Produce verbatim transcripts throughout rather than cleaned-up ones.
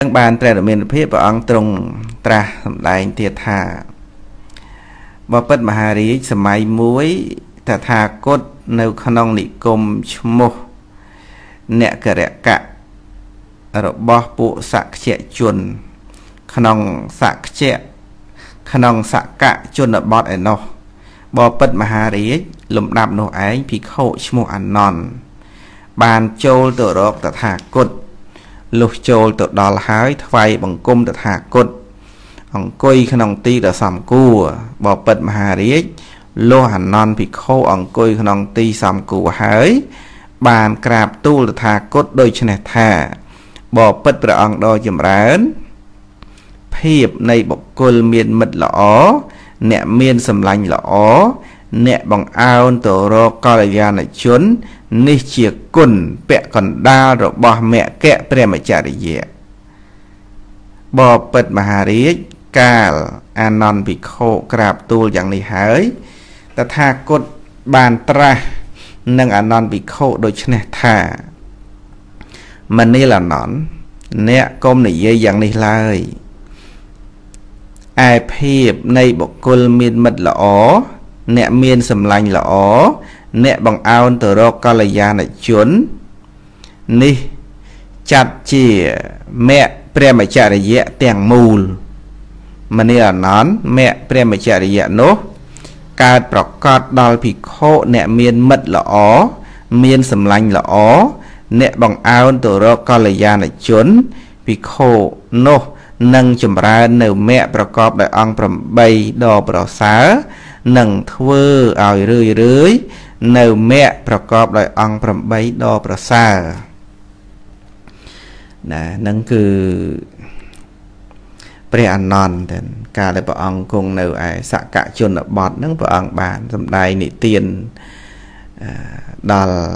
Đang bàn trẻ đồng miền phía và ông trùng trà lại thiệt thà bà bất mà hà rí xe máy muối thả thà cốt nâu khăn ông nị cùm mô nẹ cờ rẹ cạ rồi bó bộ sạc trẻ chuồn khăn ông sạc trẻ khăn ông sạc cạ chuồn ở bọt ở nó bà bất mà hà rí lùm đạp nổ ánh phí khổ mô ăn non bàn châu tự rốt thả thà cốt lúc chôl tự đo lái thay bằng cung tự hạ cột ông côi khăn ông ti đã sắm cua bỏ bật mà hà riết lô hẳn non bị khô ông côi khăn ông ti sắm cua hái bàn cạp tu tự hạ cột đôi chân thả bỏ bật ra ông đôi chìm rán hiệp này bọc côi miền mật lõ nẹ miền sầm lành lõ nẹ bằng ao tổ rô coi ra này chốn nê chìa cùn bẹ còn đa rồi bỏ mẹ kẹ pre mà chả để dẹ bỏ bật mà hà rí cà anon bị khô crab tu chẳng này hái ta tha cốt bàn tra nâng anon bị khô đôi chân này thả mình đi là nón nẹ công này dây chẳng này lai ai phê này bọc côi miền mật lõ nẹ miên sầm lành lõ nẹ bằng ao từ đó ca là già này chuốn ni chặt chỉ mẹ pre mà chả để dẹ tiền mùl mà nè là nón mẹ pre mà chả để dẹ nốt cài bọc cọt đòi bị khô nẹ miên mật lõ miên sầm lành lõ nẹ bằng ao từ đó ca là già này chuốn bị khô nô nâng chùm ra nếu mẹ bọc cọt đại ông bầm bay đò bờ xá nâng thua ai rưỡi rưỡi nếu mẹ bà cọp lại ông bà bấy đo bà xa nâng cứ bà ăn non cả lại bà ông cùng nếu ai xạ cả chôn ở bọt nâng bà ông bán dùm đáy nị tiền đó là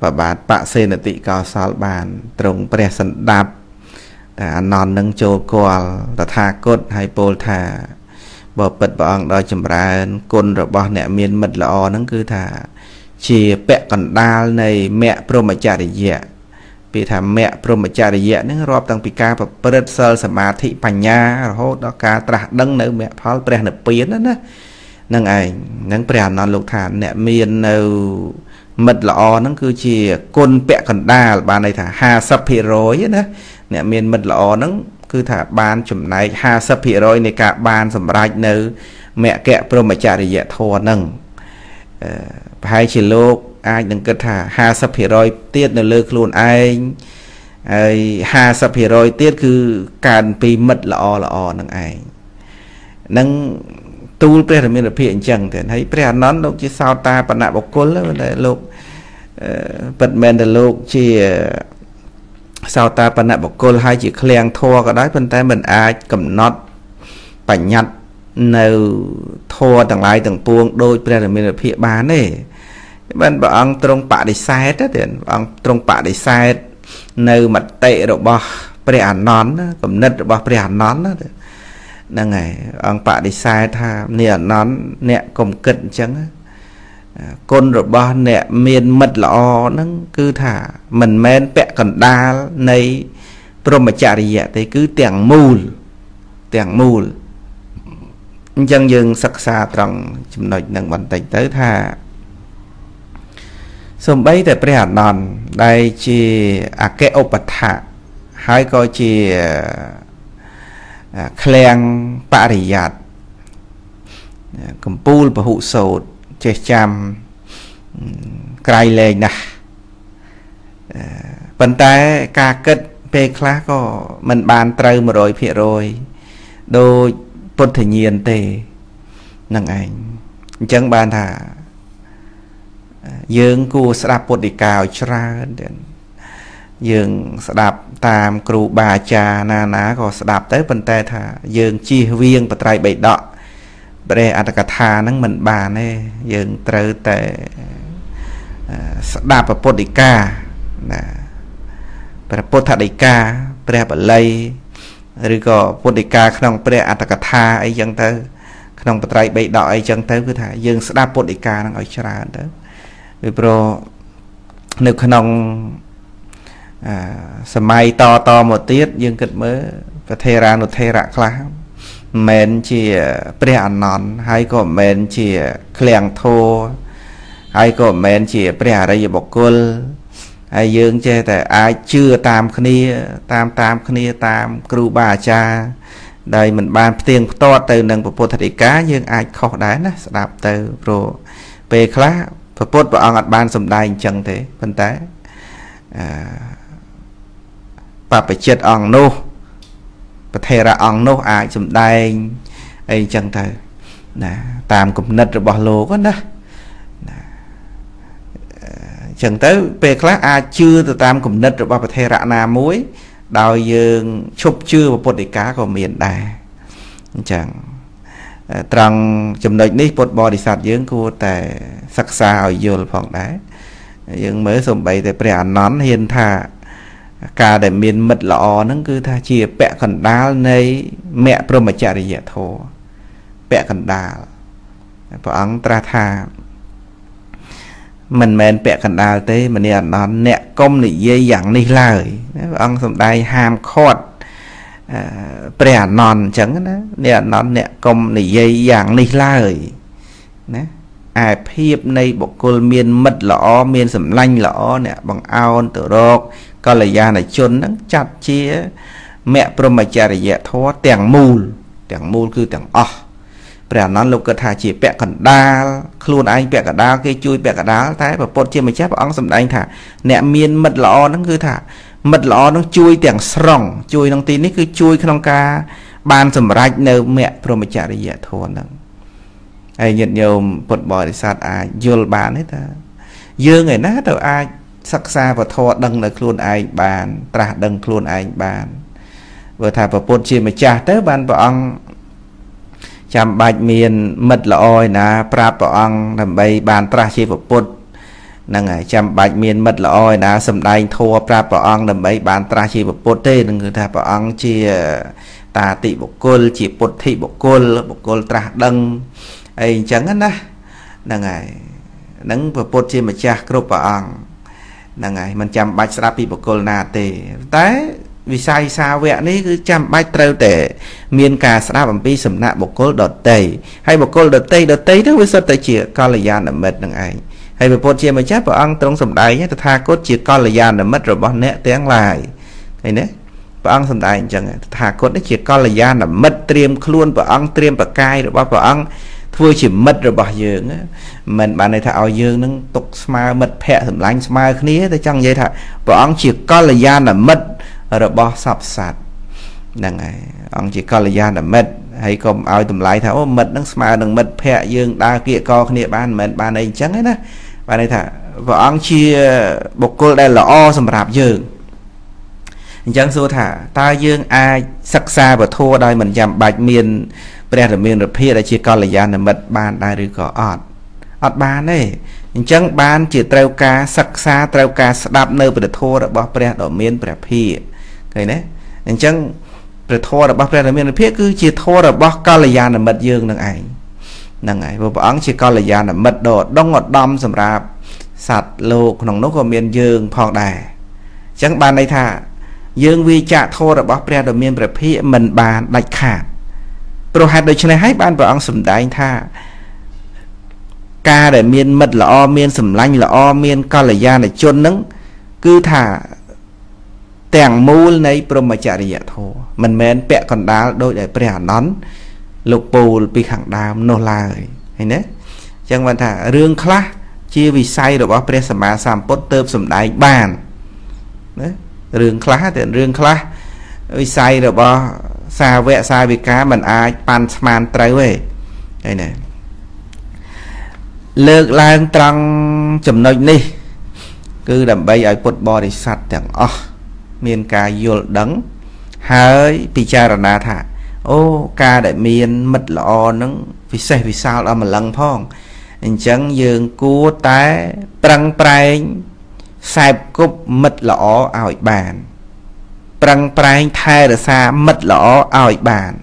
bà bán bà xê nợ tị cao xa bàn trông bà sẵn đạp ăn non nâng chô qua là tha cốt hay bồ thà bỏ bật bỏ ông đòi chùm ra con rồi bỏ nẹ miên mật lọ nâng cứ thả chỉ bẹ còn đa này mẹ pro mà chả để dẹ vì thả mẹ pro mà chả để dẹ nâng rộp tăng bị ca và bớt sơ sả mà thị bành nha hốt đó ca trả đấng nữ mẹ phá bè nợ biến đó nâng ảnh nâng bè nó lục thả nẹ miên nâu mật lọ nâng cứ chỉ con bẹ còn đa bà này thả hà sắp hề rối đó nẹ miên mật lọ nâng cứ thả ban chùm này ha sắp hị rồi này cả ban sầm rạch nữ mẹ kẹ pro mà chả để dẹ thua nâng hai chỉ lúc ai đừng cứ thả ha sắp hị rồi tiết nó lơ luôn anh ha sắp hị rồi tiết cứ càn pi mật là o là o nâng anh nâng tu pre là mình là phiền chẳng thế thấy pre nón lúc chứ sao ta bạn nạ bọc côn lắm lúc bật men là lúc chỉ sao ta bạn nạ bọc côn hai chỉ khen thua cả đấy bên tay mình ai cầm nót bảnh nhặt nếu thua tầng lại tầng buông đôi bây giờ mình là phía bán này bạn bảo ông trong bạ để sai hết tiền ông trong bạ để sai nếu mặt tệ độ bò pre nón cầm nứt bò pre nón đó đang ngày ông bạ để sai tha nè nón nè cầm cận chăng con rồi ba nẹ miền mật lọ nâng cứ thả mình men bẹ còn đa này pro mà chả đi dẹ tới cứ tiền mùl tiền mùl dân dân sắc xa trong chùm nội nâng bản tịch tới thả xong bấy tại pre hạt non đây chỉ à cái ô bật thả hai coi chỉ khen bạ đi dạt cầm pul và hụ sầu chế chăm cài lên nè vấn đề ca kết về khá có mình bàn trâu mà rồi phía rồi đôi bất thể nhiên tề nâng ảnh chẳng bàn thả dương cô sẽ đạp bột đi cào cho ra dương sẽ đạp tam cụ bà cha na ná có sẽ đạp tới vấn đề thả dương chi viên và trai bày đọ để ăn cả thà nắng mình bà này dừng trời tệ đạp vào bột đi ca là bột thả đi ca bè bật lây rồi có bột đi ca không bè ăn cả thà ấy chẳng tới không bật tay bậy đỏ ấy chẳng tới cứ thả dừng đạp bột đi ca đang ở chợ đó vì pro nếu không Samay to to một tiết dương kịch mới và thê ra nó thê rạc lá mến chỉ bè nón hay có mến chỉ khèng thô hay có mến chỉ bè đây bọc côn ai dương che tại ai chưa tam khni tam tam khni tam kêu bà cha đây mình ban tiền to từ nâng bộ phận thạch cá nhưng ai khó đá nè đạp từ rồi về khá phật phật và ông ban sầm đai chẳng thế phân té và phải chết ông nô và thề ra ông nô ai sầm đai ai chẳng thề nè tam cũng nứt rồi bỏ lô quá nè chẳng tới về khá ai chưa từ tam cũng nứt rồi bỏ phải thề ra nà muối đào dương chụp chưa một bột cá của miền đài chẳng rằng chấm đợi ní bột bò đi sạt dưỡng của tại sắc xa ở vô phòng đá nhưng mới xong bày tại bè nón hiền thà cả để miền mật lọ nó cứ tha chia bẹ khẩn đá này mẹ pro mà chả để dễ thổ bẹ khẩn đá và ăn tra thà mình mền bẹ khẩn đá tới mình nè nó nẹ công để dây dặn đi lời ông xong đây ham khót bè nón chẳng đó nè nó nẹ công để dây dặn đi lời nè ai phép này bộ côn miền mật lọ miền sầm lanh lọ nè bằng ao tự độc coi là gia này chôn nó chặt chia mẹ pro mà chả để dễ thổ tiền mù tiền mù cứ tiền o bè nón lục cơ thà chỉ bẹ khẩn đa luôn anh bẹ cả đa cái chui bẹ cả đá thái và pot chia mà chép ông xong anh thả nè miền mật lọ nó cứ thả mật lọ nó chui tiếng sòng chui nông tin cứ chui trong ca ban sầm rạch nơi mẹ pro mà chả để dễ thổ nè ai nhận nhiều bột bò để sát ai vô bàn hết ta dưa người nát đầu ai sắc xa và thọ đằng là luôn ai bàn trả đằng luôn ai bàn vừa thả vào bột chia mà chả tới bàn vào ông chạm bạch miền mật là oi nà prap vào ông làm bay bàn trả chia vào bột năng ai chạm bạch miền mật là oi nà sầm đai thua prap vào ông làm bay bàn trả chia vào bột tê đừng người thả vào ông chia tà tị bộ côn chỉ bột thị bộ côn bộ côn trả đằng ai chẳng anh đó là ngày nắng và bột chim mà cha cướp vào ăn là ngày mình chăm bạch ra bị bộ côn là tệ tới vì sai sao vậy đấy cứ chăm bạch trâu tệ miền cà ra bằng pi sầm nạ bộ côn đợt tệ hay bộ côn đợt tây đợt tây đó với sao tây chỉ con là gian là mệt là ngày hay bộ bột chim mà chép vào ăn trong sầm đáy nhé tha cốt chỉ con là gian là mất rồi bọn nè tiếng lại này đấy và ăn sầm đáy chẳng thà cốt đấy chỉ con là gian là mất tiêm luôn và ăn tiêm và cay rồi bao vào ăn vừa chỉ mất rồi bỏ dưỡng mình bạn này thảo dương nó tục mà mật hẹ thầm lánh mà khía tới chẳng dây thật và ông chỉ có là gian là mất rồi bỏ sập sạt đằng này ông chỉ có là gian là mất hay còn ai tầm lại thảo mật nó mà đừng mật hẹ dương đa kia co khía ban mình bạn này chẳng ấy đó bạn này thả và ông chia bột cô đây là o sầm rạp dương chẳng xua thả ta dương ai sắc xa và thua đây mình chạm bạch miền bây giờ mình phía đã chỉ có là gian là mật bàn đại rưu có ọt ọt bàn này chẳng bàn chỉ treo ca sắc xa treo ca đạp nơi bởi thô đã bỏ bè đỏ miên bởi phía cái đấy chẳng bởi thô đã bỏ bè đỏ miên phía cứ chỉ thô đã bỏ có là gian là mật dương nâng ảnh nâng ảnh và bỏ chỉ có là gian là mật đỏ đông ngọt đom xâm rạp sạch lô nóng nốt của miên dương phong đài chẳng bàn này thả dương vi chạ thô đã bỏ bè đỏ miên bởi phía mình bàn đạch khả rồi hạt đời cho này hãy ban vào ông sầm đáy tha ca để miên mật là o miên sầm lanh là o miên con là da này chôn nắng cứ thả tèng mù này pro mà chả để thô mình mến bẹ còn đá đôi để bè nón lục bù bị khẳng đàm nô la hay đấy chẳng bạn thả rương khá chia vì say rồi bác bè sầm mà sàm bốt tơm sầm đáy bàn đấy rương khá thì rương khá vì say rồi bác xa vẽ sai vì cá mình ai pan man trái về đây này lược lan trăng chấm nội đi cứ đầm bay ở cột bò thì sạch chẳng o miền ca vô đắng hơi bị cha là na thả ô ca đại miền mật lọ nó vì xe vì sao là mà lăng phong chẳng dương cua té trăng prang sai cục mật lọ ỏi bàn răng prang thay ra xa mật lọ ỏi bàn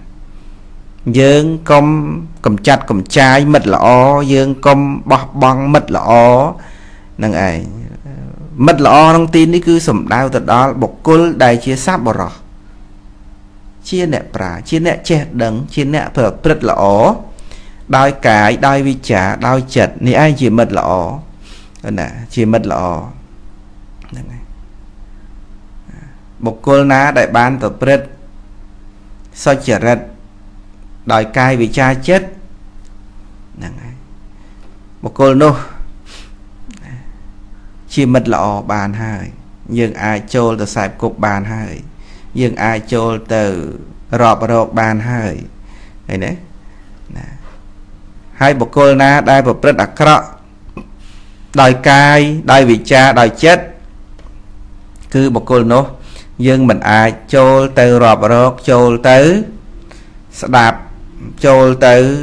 dương công cầm chặt cầm trái mật lọ dương công bọc băng mật lọ năng ấy Mật lọ nông tin ní cứ sầm đau từ đó bộc côn đại chia sáp bỏ rò chia nẹt bà chia nẹt che đắng chia nẹt phở bật lọ đòi cải đòi vi trả đòi chật ní ai chỉ mật lọ nè chỉ mật lọ bộc côn ná đại ban phở bật soi chật đòi cai vì cha chết bộc côn nô chỉ mật lọ bàn hai nhưng ai trôi từ sạp cục bàn hai nhưng ai trôi từ rọp rọp bàn hai này đấy hai bộ cô na đai bộ rất đặc rõ đòi cai đòi vị cha đòi chết cứ bộ cô nó nhưng mình ai trôi từ rọp rọp trôi tới đạp trôi tới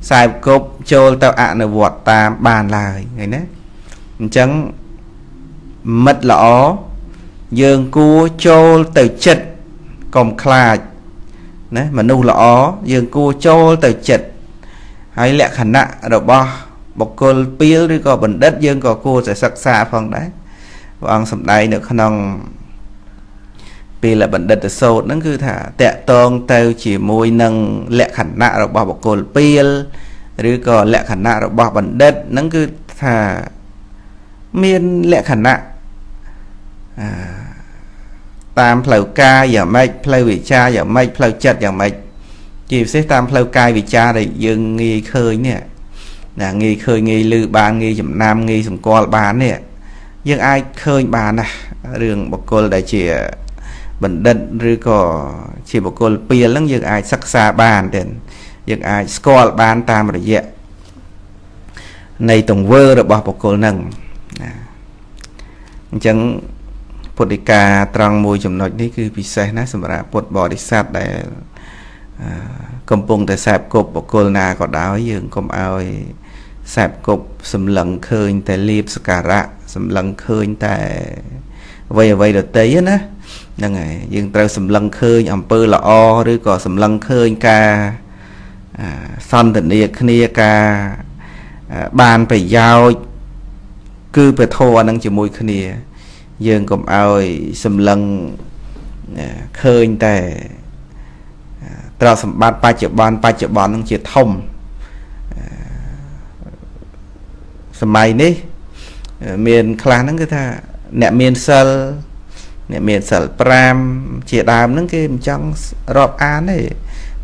sạp cục trôi tao ạ nợ vọt ta bàn lại này đấy chẳng mật lọ dương cua trôi từ chật còn khla đấy mà nu lọ dương cua trôi từ chật hay lẹ khả nạ đầu bo bọc côn pía đi có bẩn đất dương có cua sẽ sặc xa phòng đấy vòng sầm đây nữa khả năng vì là bẩn đất sâu nó cứ thả tẹt tông tao chỉ môi nâng lẹ khả nạ đầu bo bọc côn pía đi có lẹ khả nạ đầu bo bẩn đất nó cứ thả miên lệ khả nạ à, tam phẩu ca giờ mày play vị cha giờ mày play chật giờ mày chỉ xếp tam phẩu ca vị cha này dừng nghi khơi nè là nghi khơi nghi lư ba nghi chấm nam nghi chấm co bán nè nhưng ai khơi bà nè đường bọc côn đại chỉ bẩn đận rư cỏ chỉ bọc côn pia lắm nhưng ai sắc xa bàn đến nhưng ai co bán tam rồi vậy này tổng vơ rồi bỏ bọc côn nâng chẳng Phật Địch Ca trong môi chấm nọt này cứ bị say nát sầm rạ Phật Bỏ Địch Sát để cầm bông để sạp cột bọc côn na có đáo dường cầm ao sạp cột sầm lằng khơi tại liệp scara sầm lằng khơi tại vây vây đợt tấy á nè ngày dường tao sầm lằng khơi ẩm pơ là o rồi có sầm lằng khơi ca son tận địa kia ca bàn phải giao cứ phải thua năng chỉ mùi khnia dương cũng ơi sầm lăng khơi tại trao sầm bát ba triệu ban ba triệu ban năng chỉ thông sầm mày ní miền khla năng cái tha nẹt miền sờ nẹt miền sờ pram chỉ đàm năng cái trong rọp án này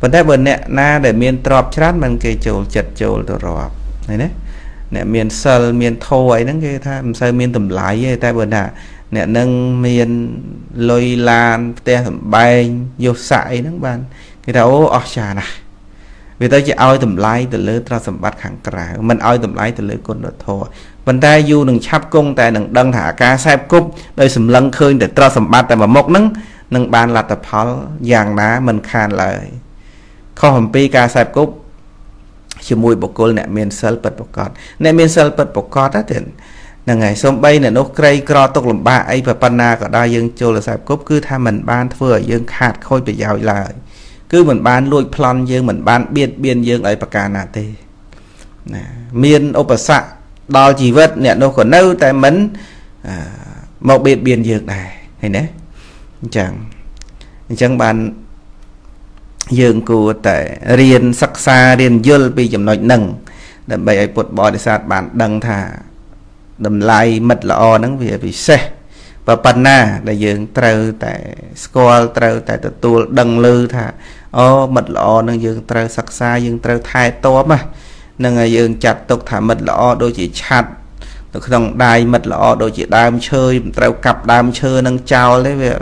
vấn đề vấn nẹt na để miền rọp chát mình cái chầu chật chầu đồ rọp này đấy nè miền sờ miền thô ấy nâng cái tha sờ miền tầm lái ta bữa nà nè nâng miền lôi lan te thầm bay vô sải nâng bàn cái tháo ở trà này vì tao chỉ ao tầm lái từ lứa tao sầm bát khẳng cả mình ao tầm lái từ lứa con đợt thô mình ta du đừng chắp cung ta đừng đăng thả cá sẹp cúc đây sầm lăng khơi để tao sầm bát ta mà mốc nâng nâng bàn là tập pháo vàng đá mình khan lời kho hầm pi cá sẹp cúc chỉ mùi bọc côn nè miền sơn bật bọc cọt nè miền sơn bật bọc cọt á tiền là ngày sớm bay nè nó cây cọ tốc lồng ba ấy và panna cả đa dương châu là sạp cốp cứ tham mình ban vừa dương hạt khôi bị giàu lại cứ mình ban lui plon dương mình ban biên biên dương ấy bạc cà nà tê miền opasa đo chỉ vết nè nó còn nâu tại mấn một biên biên dương này hay nè chẳng chẳng ban dương cô tại riêng sắc xa riêng dưa bị chấm nói nâng đầm bầy ấy bột bò để sát bạn đăng thả đầm lai mật là o nắng về bị xe và panna là dương trâu tại school trâu tại tự tu đăng lư thả o mật là o nâng dương trâu sắc xa dương trâu thai to mà nâng ai dương chặt tục thả mật là o đôi chỉ chặt được không đai mật là o đôi chỉ đam chơi trâu cặp đam chơi nâng trao lấy về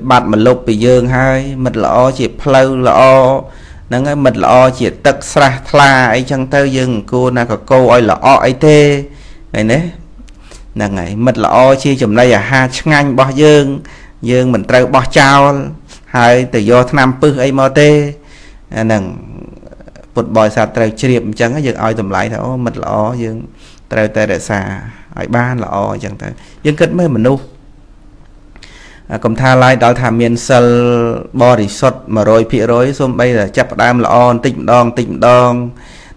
bát mà lục bị dương hai mật lọ chỉ phlâu lọ nó ngay mật lọ chỉ tật sra thla ấy chẳng tơ dương cô na có câu oi lọ ấy thế này nè là ngày mật lọ chi chùm đây à ha nganh bỏ dương dương mình trâu bỏ trao hai từ do năm pư ấy mò tê nằng bột bòi sạt trâu triệp chẳng dương oi tùm lại đó mật lọ dương trâu tê để xà oi ba lọ chẳng tơ dương kết mới mình nu cầm tha lai đó thả miền sơn bò đi sọt mà rồi phi rồi xong bây giờ chập đam là on tịnh đong tịnh đong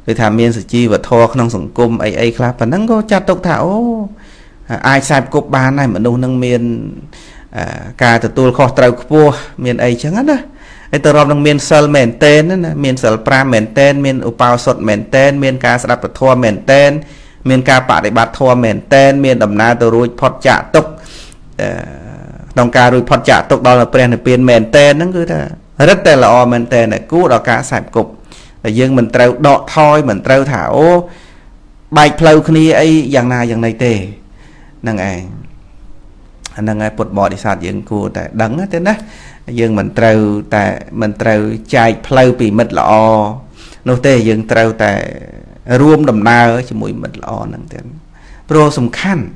rồi thả miền sợi chi và thò không nông sủng cung ấy ấy khác và nắng có chặt tộc thảo ai sai cốp bán này mà nấu năng miền cà từ tuột kho tàu cua miền ấy chẳng hết đó ai từ ròng năng miền sờ mền tên đó miền sờ pram mền tên miền upao sọt mền tên miền cà sập thua mền tên miền cà bạ để bạt thua mền tên miền đầm na từ ruồi phật chạ tục đồng cà ruồi phật chạ tục đó là bèn là bèn mền tên nó cứ thế rất là o mền tên này cú đó cá sai cục là dương mình treo đọt thôi mình treo thảo bài pleu kia ấy dạng nào dạng này tề năng ai năng ai bột bò đi sạt dương cua tại đắng thế đó dương mình treo tại mình treo chạy pleu bị mệt lọ nô tề dương treo tại rùm đầm na ở chỉ mũi mệt lọ năng thế pro sùng khăn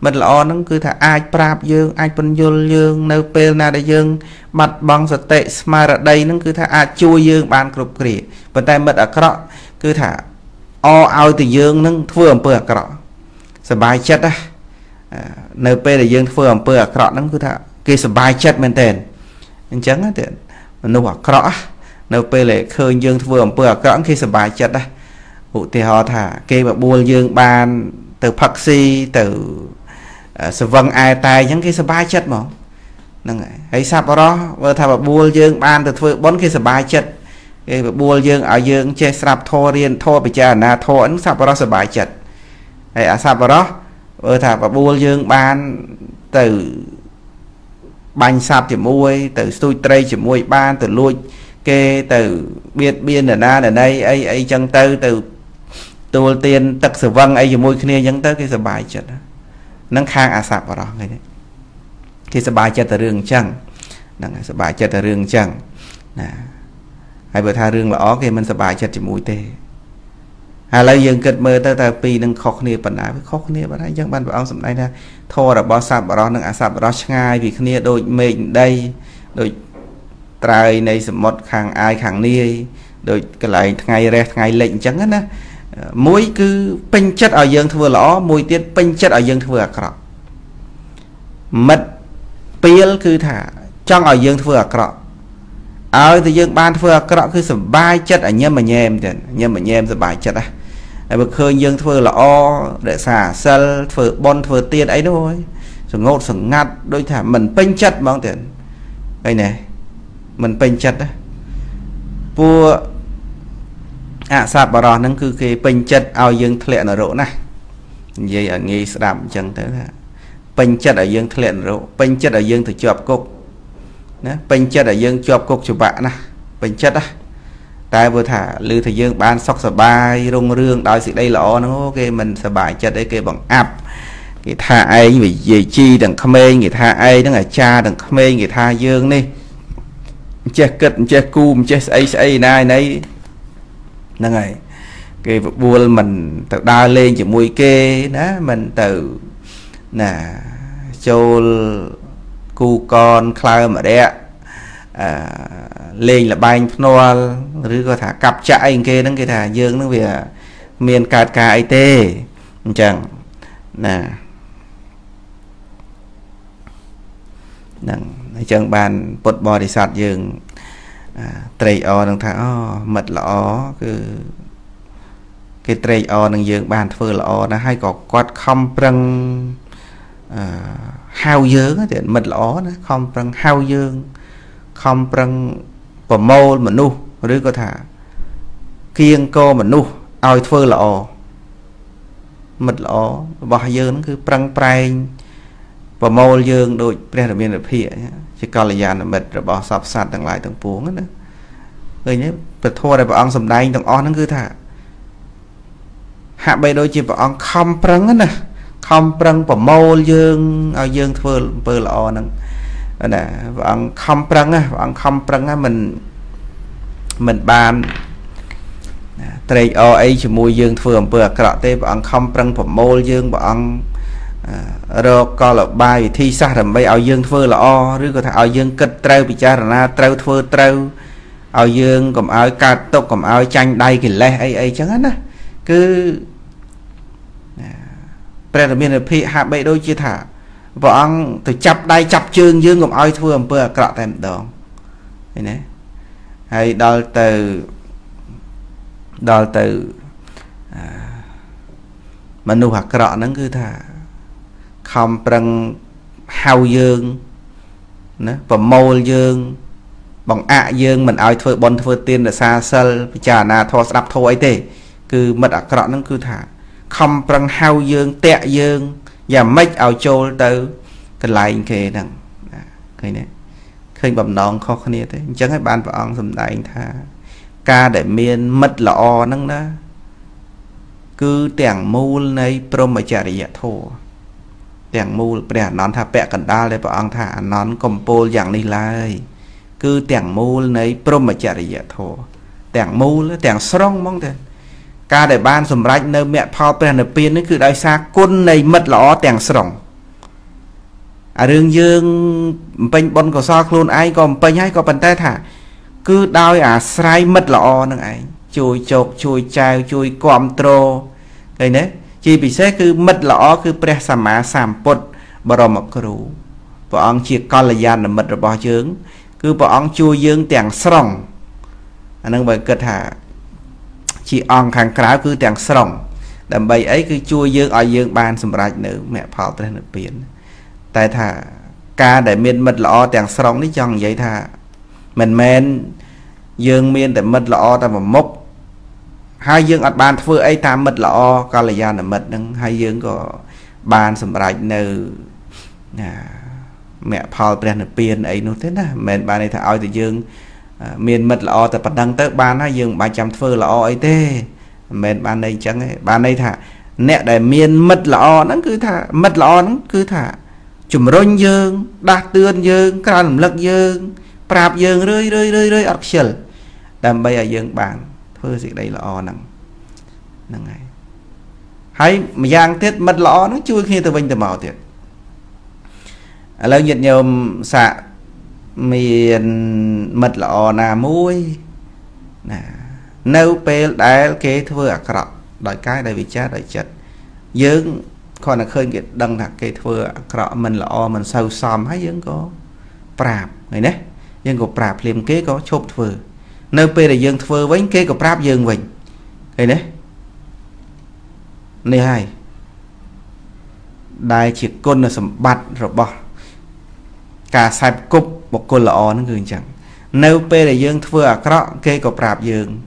mệt lọ nó cứ thà ai prap dương ai pun yul dương nêu pel na đại dương mặt bằng sệt tệ smart ở đây nó cứ thà ai chui dương bàn cột kề bàn tay mệt ở cọ cứ thà o ao từ dương nó vừa vừa ở cọ sờ bài chết á nơi p là dương phơi ẩm phơi cọ nó cứ thà kia sờ bài chết men tên anh trắng á tiện nó bảo cọ nơi p là khơi dương phơi ẩm phơi cọ kia sờ bài chết á vụ thì họ thả kia mà buôn dương bàn từ taxi từ sờ văng ai tài những cái sờ bài chết mà năng ấy sao đó vừa thà buôn dương bàn từ phơi bón kia sờ bài chết kia buôn dương ở dương che sạp thô riêng thô bị chà na thô ấn sạp đó sờ bài chết ấy à sạp đó ơ thà và buôn dương ban từ bánh sạp thì môi từ tôi tây chỉ môi ban từ lui kê từ biết biên ở na ở đây ấy ấy chân tư từ tôi tiền tật sự vâng ấy thì môi kia nhắn tới cái sự bài chất nắng khang à sạp vào đó người đấy thì sự bài chất từ rừng chẳng nắng sự bài chất từ rừng chẳng nè hay bởi tha rừng là ó kì mình sự bài chất thì môi tê hà lấy dương kết mơ tới ta pi nâng khóc nề bản ái với khóc nề bản ái chẳng ban bảo sầm này ra thô là bao sạp bảo nâng á sạp bảo ngay vì nề đôi mình đây đôi trai này sầm một hàng ai hàng nề đôi cái lại ngày ra ngày lệnh chẳng hết á mũi cứ pin chất ở dương thừa lõ mũi tiết pin chất ở dương thừa cọ mật piel cứ thả trong ở dương thừa cọ ở thì dương ban thừa cọ cứ sầm bài chất ở nhâm mà nhèm tiền nhâm mà nhèm sầm bài chất á bực khơi dương thưa là o để xả sơ phở bon phở tiền ấy thôi rồi ngột rồi ngặt đôi thả mình pênh chất bằng tiền đây này mình pênh chất á vua à sao bà rò nâng cứ cái pênh chất ao dương thẹn ở rỗ này vậy ở nghi đạm chẳng thế là pênh chất ở dương thẹn rỗ pênh chất ở dương thì chọp cục nè pênh chất ở dương chọp cục cho bạn nè pênh chất á tại vừa thả lư thời dương ban sóc sờ bài rung rương đòi sự đây lọ nó kê mình sờ bài chất đấy kê bằng áp cái tha ai vì gì chi đừng comment người tha ai đó là cha đừng comment người tha dương đi che cật che cùm che ấy ấy này này năng này cái buôn mình tự đa lên chỉ mùi kê đó mình tự là châu cu con khơi mà đe à, lên là bánh noel rứa có thả cặp chạy kia nó cái thả dương nó về miền cạt cà ai tê chẳng nè chẳng bàn bột bò để sạt dương trầy o đang thả mật lọ cứ cái trầy o đang dương bàn phơi lọ nó hay có quạt không răng hao dương thì mật lọ nó không răng hao dương không răng và mâu mà nu rồi có thả kiêng cô mà nu ao phơi lọ mật lọ bỏ dương nó cứ prăng prang và mâu dương đôi bên là bên là phía chỉ còn là già là mệt rồi bỏ sập sạt thằng lại thằng puống nữa người nhé bật thua này bảo ông sầm đai thằng on nó cứ thả hạ bay đôi chỉ bảo ông không prăng nữa không prăng và mâu dương ao dương phơi phơi lọ năng nè ông không prăng á ông không prăng á mình mình bàn trầy o ấy chỉ mùi dương phường vừa cọ tê bọn không prăng phẩm môi dương bọn rồi có là bài thi sát làm bay ao dương phơi là o rứa có thể ao dương cất treo bị cha là treo phơi treo ao dương cầm ao cà tốc cầm ao chanh đây kì lê ấy ấy chẳng hết á cứ predomin là phi hạ bậy đôi chia thả bọn từ chập đây chập chương dương cầm ao phơi vừa cọ tèm đòn thế này hay đo từ đo từ mà nụ hạt cọ nó cứ thả khom prang hao dương ná mô dương bằng ạ dương mình ai thôi bon thôi tiên là xa sơ chả na thôi đắp thôi ấy cứ mật ở cọ nó cứ thả khom prang hao dương tẹ dương và make ao trôi tới cái lại anh kề đằng cái này khơi bầm nón khó khăn như thế chẳng phải ban và ông sầm đại tha ca để miên mất lọ nâng đó cứ tẻng mùl này prom ở chả địa thổ tẻng mùl bẻ nón thà bẻ cẩn đa lên và ông thà nón compol dạng này lại cứ tẻng mùl này prom ở chả địa thổ tẻng mùl tẻng strong mong thế ca để ban sầm rách nơi mẹ phao bẻ nửa pin nó cứ đại xa côn này mất lọ tẻng strong à đường dương bên bon của sao luôn ai còn bên hay có bàn tay thả cứ đau à sai mất lọ nâng ấy chui chột chui chai chui quam trô cái đấy chỉ bị xét cứ mất lọ cứ pre sàm má sàm bột bà rò mập cừu bọn chỉ con là gian là mất rồi bỏ trứng cứ bọn chui dương tẻng sòng anh đang bày cật hả chỉ on hàng cáo cứ tẻng sòng đầm bầy ấy cứ chui dương ở dương ban sầm rạch nữ mẹ pháo tên được biến tại thà ca để miên mật lọ tẻng sòng đấy chẳng vậy thà mình men dương miên để mật lọ ta mà mốc hai dương ở bàn phơi ấy ta mật lọ ca là gian là mật đằng hai dương có bàn sầm rạch nữ mẹ pháo tên được biến ấy nó thế nè mình bà này thà ao thì dương miền mật lọ tại phần đăng tới ban hai dương ba trăm phơi lọ ấy thế mình ban đây chẳng ấy ban đây thà nè để miền mật lọ nó cứ thà mật lọ nó cứ thà chùm rôn dương đa tươn dương ca làm lật dương prap dương rơi rơi rơi rơi ấp chèl đam bay ở dương bàn thôi gì đây là o nằng nằng này hay mà giang tiết mật lọ nó chui khi từ bên từ màu tiệt lâu nhiệt nhiều xạ miền mật lọ là mũi nè nâu pe đá kế thưa ở cọ đòi cái đại vị cha đại chất dương còn là khơi cái đằng thạc cái thưa cọ mình là o mình sâu xòm hay dương có prap này nè dương có prap liềm kế có chốt thưa nơi p là dương thưa với kế có prap dương mình này nè này hai đại chỉ côn là sầm bạt rồi bỏ cả sai cục một côn là o nó gừng chẳng nơi p là dương thưa cọ kế có prap dương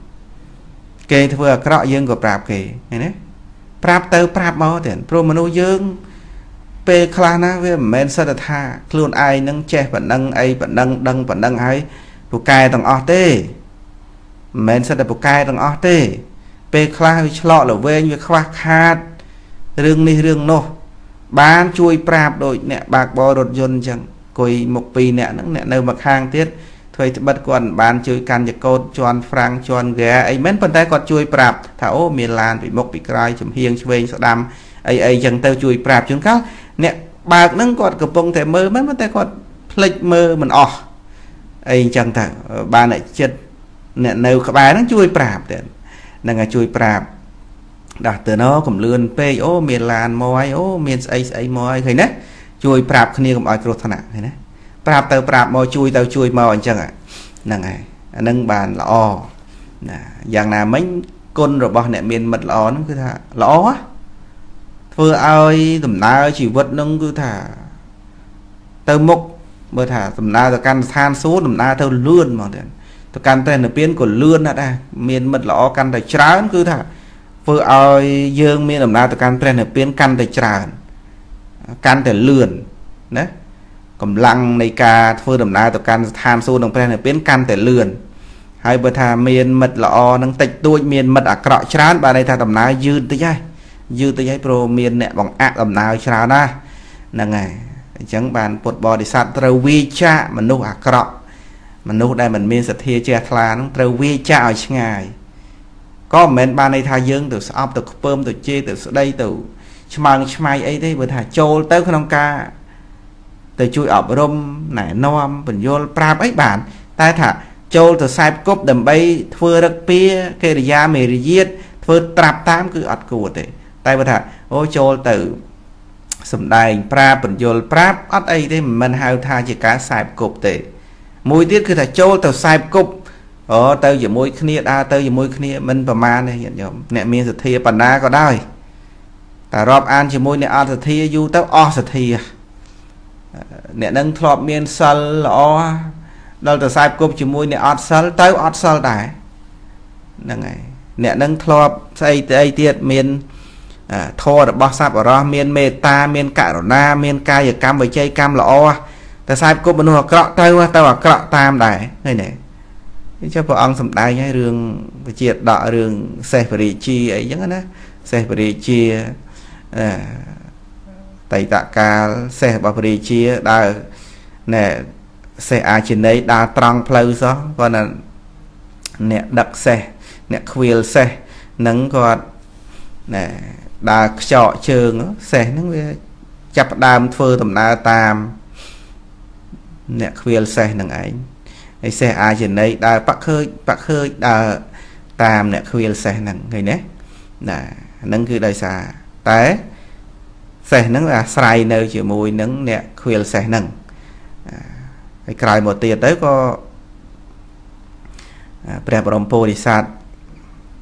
kế thưa cọ dương có prap kề này nè prap tới prap máu tiền pro manu dương p khla na với men sa tha luôn ai nâng che vẫn nâng ai vẫn nâng đăng vẫn nâng hay bộ cai tầng o tê men sa bộ cai tầng o tê p khla với lọ là về với khoa khát rương ni rương nô bán chui prap đội nè bạc bò đột dân chẳng coi một pì nè nâng nè nơi mặt hàng tiết thôi bật còn bán chui can giật cột tròn frank tròn ghé ấy men phần tay còn chui prap thảo miền lan bị mốc bị cai chấm hiên chuyền sợ đam ấy ấy chẳng tao chui prap chúng khác nè bạc nâng còn cặp bông thể mơ mất tay còn lịch mơ mình ỏ ấy chẳng thằng ba lại chết nè nêu các bà nó chui prap tiền là ngày chui prap đặt từ nó cũng lươn pe ô miền lan môi ô miền ấy ấy môi thấy nè chui prap kia cũng ai cột thằng này nè prap tao prap môi chui tao chui màu anh chẳng à nâng này nâng bàn là o nè dạng là mấy con rồi bọn nè miền mật lò nó cứ thà lò á vừa ai tầm na chỉ vật nó cứ thả tơ mốc vừa thả tầm na tờ can than số tầm na tơ lươn mà tiền tờ can tên là biến của lươn đã đây miền mật lọ can tài trán cứ thả vừa ai dương miền tầm na tờ can tên là biến can tài trán can tài lươn đấy cầm lăng này cả vừa tầm na tờ can than số đồng tên là biến can tài lươn hai vừa thả miền mật lọ đang tịch tôi miền mật ở cọ trán bà này thả tầm na dư tới dai dư tới giấy pro miền nè bằng ác làm nào chả na là ngày chẳng bàn bột bò để sát trâu vi cha mình nuôi à cọ mình nuôi đây mình miên sạch thia che thà nó trâu vi cha ở ngày có men ban này thay dương từ sáp từ bơm từ chê từ đây từ mang mai ấy đấy vừa thà trôi tới không ca từ chui ở bơm này noam mình vô prap ấy bạn tai thà trôi từ sai cốp đầm bay thưa đất pia kê ra mì giết thưa trap tám cứ ọt cùa thế tại vì thà ô chôn từ sầm đài pra bẩn chôn pra ắt ấy thế mình hao tha chỉ cá sài cục tệ mùi tiết cứ thà chôn từ sài cục ở từ giờ mùi khné à từ giờ mùi khné mình và ma này hiện giờ nè miên sệt thia bẩn na có đai rộp ăn chỉ môi nè ăn thật thi dù tao o thật thi nè nâng thọp miên sân lo đâu tao sai cốp chỉ môi nè ọt sân tao ọt sân đại nè nâng thọp xây tây tiệt miên thô đã bó sạp ở đó miên mê ta miên cả ở na miên cai ở cam với chơi cam là o tao sai cốp bên hồ cọ tao tao ở cọ tam đại này này cho bọn ông sầm đai nhá đường triệt đọ đường xe phải chi ấy giống đó xe phải chia tay tạ ca xe bảo phải chia đa nè xe ai trên đấy đa trăng pleu đó còn là nè đập xe nè khuya xe nắng còn nè đa chọ trường xe nắng về chập đam phơi tầm na tam nè khuya xe nắng ảnh xe ai trên đây đã bắt hơi bắt hơi đã tam nè khuya xe nắng người nè nè nắng cứ đời xa té xe nắng là sai nơi chịu mùi nắng nè khuya xe nắng cái cài một tiền tới có đẹp rộng bồ đi sát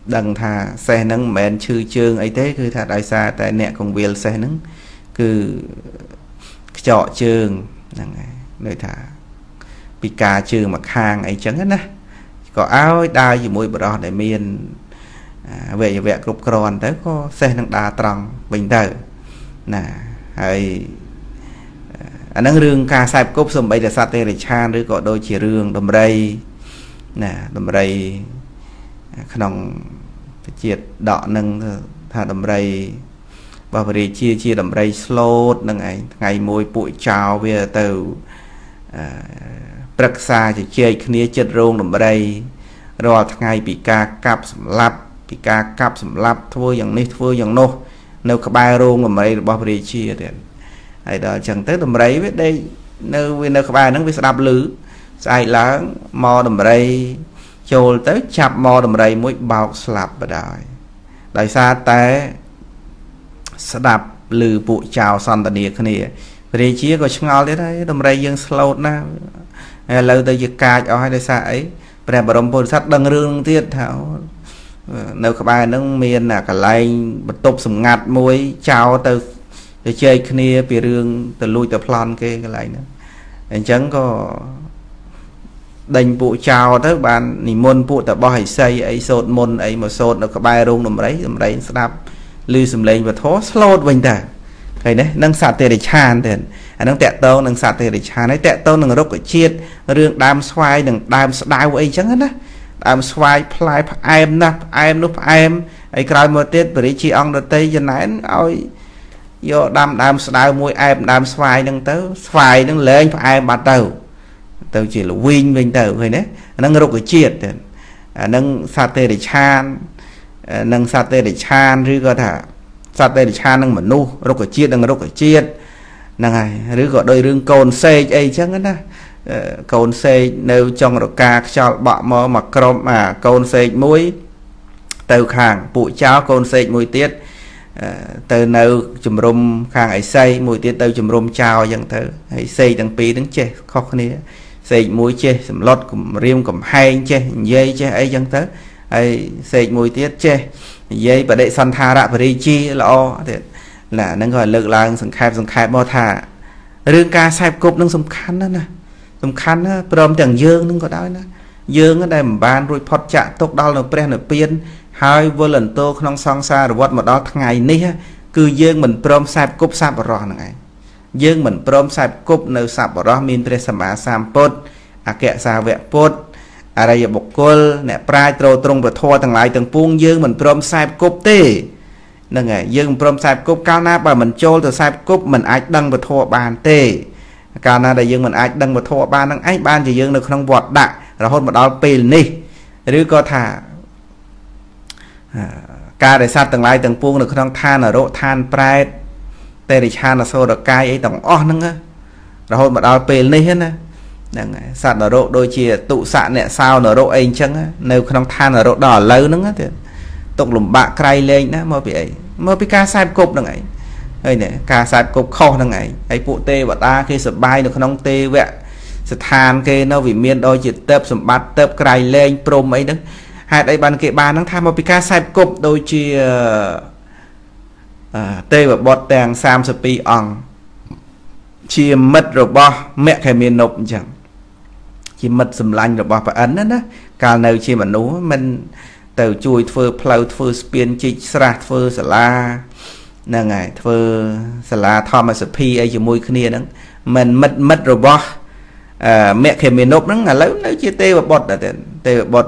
đằng thà xe nắng mẹn chư chương ấy thế cứ thật đại xa tại nè công viên xe nắng cứ chọ trường nơi thả bị cà trừ mặc hàng ấy chẳng hết nè có áo đai gì mùi bỏ để miền về về cục còn tới có xe nắng đà tròn bình tử nè hay anh đang rương ca sai cốp xong bây giờ sát tê để chan đứa có đôi chỉ rương đầm rây nè đầm rây khăn chiệt đỏ nâng thà đầm rây và phải chia chia đầm rây slot nâng ngày ngày mùi bụi chào về từ rất xa thì chơi kia chết rôn đồng đây rồi ngày bị ca cặp lắp bị ca cặp lắp thôi dần đi thôi dần nô nếu có ba rôn đồng đây bao đi chia tiền ai đó chẳng tới đồng đấy biết đây nơi nguyên nơi ba nó bị đạp lứ sai lá mò đồng đây trồi tới chạp mò đồng đây mũi bọc slap và đời đại xa té sẽ đạp lừ bụi chào son tần địa kia về chia có chung ngào thế đấy đồng đây dương slow na lâu tới giờ ca cho hai đời xa ấy đẹp bà đồng bồn sát đăng rương tiết thảo nếu các bạn nâng miền là cả lành bật tục sầm ngạt môi chào từ để chơi kia bì rương từ lui từ plan kê cái này nữa chẳng có đành vụ chào tới bạn thì môn vụ tập bò hải xây ấy sột môn ấy mà sột nó có bài rung nằm đấy nằm đấy sạp lưu sầm lên và thốt slot bình thường cái đấy nâng sạt tiền để chan tiền anh đang tẹt tao nâng sạt tiền để chan ấy tẹt tao nâng rốc ở chiết riêng đam xoay đằng đam đai của ấy chẳng hết á đam xoay play em nè em lúc em ấy cài một tiết bởi chi ông đợt tây giờ nãy ôi do đam đam đai môi em đam xoay nâng tới xoay nâng lên em bắt đầu tao chỉ là win mình tao người đấy nâng rốc ở chiết tiền nâng sạt tiền để chan nâng sạt tiền để chan riêng cơ thả sát đây là cha năng mà nu rốt ở chiết đang rốt ở chiết năng này rứa gọi đôi rương cồn xe ấy chẳng nữa cồn xe nêu trong độ ca cho bọ mò mặc crom mà cồn xe mũi từ hàng bụi cháo cồn xe mũi tiết từ nêu chùm rôm hàng ấy xây mũi tiết từ chùm rôm chào chẳng thử ấy xây đang pi đứng chê khó khăn đấy xây mũi chê sầm lót cùng riêng cùng hai chê dây chê ấy chẳng thử ấy xây mũi tiết chê dây và đệ san tha đã phải chi lo là nó gọi lực là sùng khai sùng khai bao thả riêng ca sai cục nó sùng khăn đó nè sùng khăn đó prom chẳng dương nó có đói nè dương ở đây mà ban rồi phật chạ tốt đau là pre là piên hai vô lần tô không song xa rồi vót một đó ngày ní cứ dương mình prom sai cục sai bỏ rò này dương mình prom sai cục nơi sai bỏ rò min pre sầm á sam pot à kẹt xa vẹn pot ở đây bọc côn nè prai trâu trung và thua thằng lại từng buông dương mình prom sai cốp tê nâng này dương prom sai cốp cao na và mình trôi từ sai cốp mình ách đăng và thua bàn tê cao na đại dương mình ách đăng và thua bàn đăng ách ban thì dương được không vọt đạn rồi hôn một đao pin đi đứa có thả ca để sát từng lại từng buông được không than ở độ than prai tê để chan là xô được cai ấy tổng on nâng á rồi hôn một đao pin đi hết nè sạt nở độ đôi chia tụ sạn nè sao nở độ anh chăng nếu không than nở độ đỏ lâu nữa thì tục lùm bạ cay lên đó mà bị mà bị ca sai cục đằng ấy đây nè ca sai cục kho đằng ấy ấy phụ tê và ta khi sập bay được không tê vậy sập than kê nó vì miên đôi chia tớp sập bát tớp cay lên pro mấy đó hai đây bàn kệ bàn đang tham mà bị ca sai cục đôi chia à, tê và bọt tàng sam sập pi ong chia mật rồi bo mẹ khai miền nộp chẳng chia mật sầm lanh rồi bo phải ấn đó đó cả nơi chia mà nú mình từ chui phơ plau phơ spiên chi sra phơ sala nè ngài phơ sala thom mà sập pi ấy chỉ môi kia đó mình mật mật rồi bo à, mẹ khai miền nộp đó là lấy lấy chia tê và bọt là tê và bọt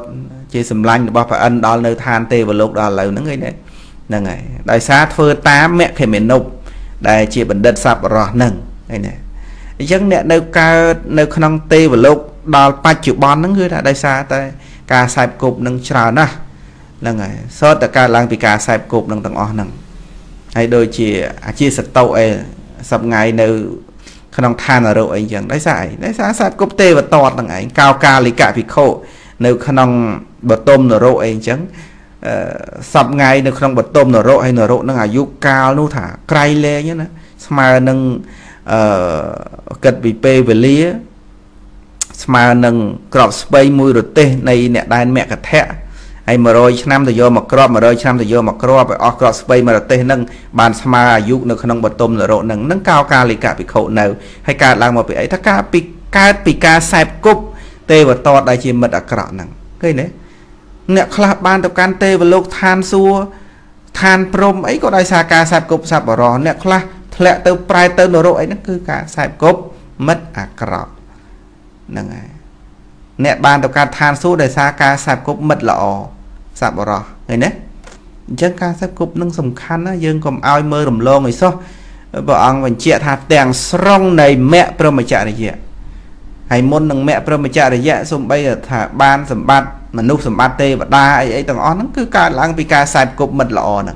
chia sầm lanh rồi bo phải ấn đó nơi than tê và lục đó là nó người này nâng này đại sát phơ tám mẹ khi miền nộp đại chỉ bình đất sập rõ nâng này nè dân nè nơi ca nơi khăn tê và lúc đào ba triệu bon nó người là đại sát tay ca sai cục nâng trào nè nâng này sót là ca lang vì ca sai cục nâng tầng o nâng hay đôi chỉ chia sập tàu ấy sập ngày nơi khăn than là rồi chẳng đại sai đại sát sai cục tê và to tầng ấy cao ca lý cả vì khổ nơi khăn bờ tôm là rồi chẳng sập ngày được không bật tôm nở rộ hay nở rộ nó là du cao nó thả cay lê nhé nè mà nâng cật bị pê về lía mà nâng crop space mùi rồi tê này nè đàn mẹ cả thẻ hay mà rồi năm thì do một crop mà rồi năm thì do một crop ở crop space mà tê nâng bàn mà du được không bật tôm nở rộ nâng nâng cao ca lì cả bị khổ nào hay cả là một vị ấy thắc ca pika pika sai cúc tê và to đại chi mật ở cọ nặng cái đấy nè khla ban tập can tê và lục than xua than prom ấy có đại sa ca sạp cục sạp bỏ rò nè khla lẹ tơ prai tơ nổ ấy nó cứ cả sạp cục mất à cọ nâng này nè ban tập can than xua đại sa ca sạp cục mất lọ sạp bỏ rò người nè chân ca sạp cục nâng sầm khăn á dương còn ao mơ đầm lon người so vợ ông mình chẹt hạt tèng song này mẹ prom mà chạy này gì hay môn nâng mẹ prom mà chạy này dạ xong bây giờ thả ban sầm ban mà nút sầm ba tê và đa ấy tầng on nó cứ cả lang vì cả sai cục mật lọ nè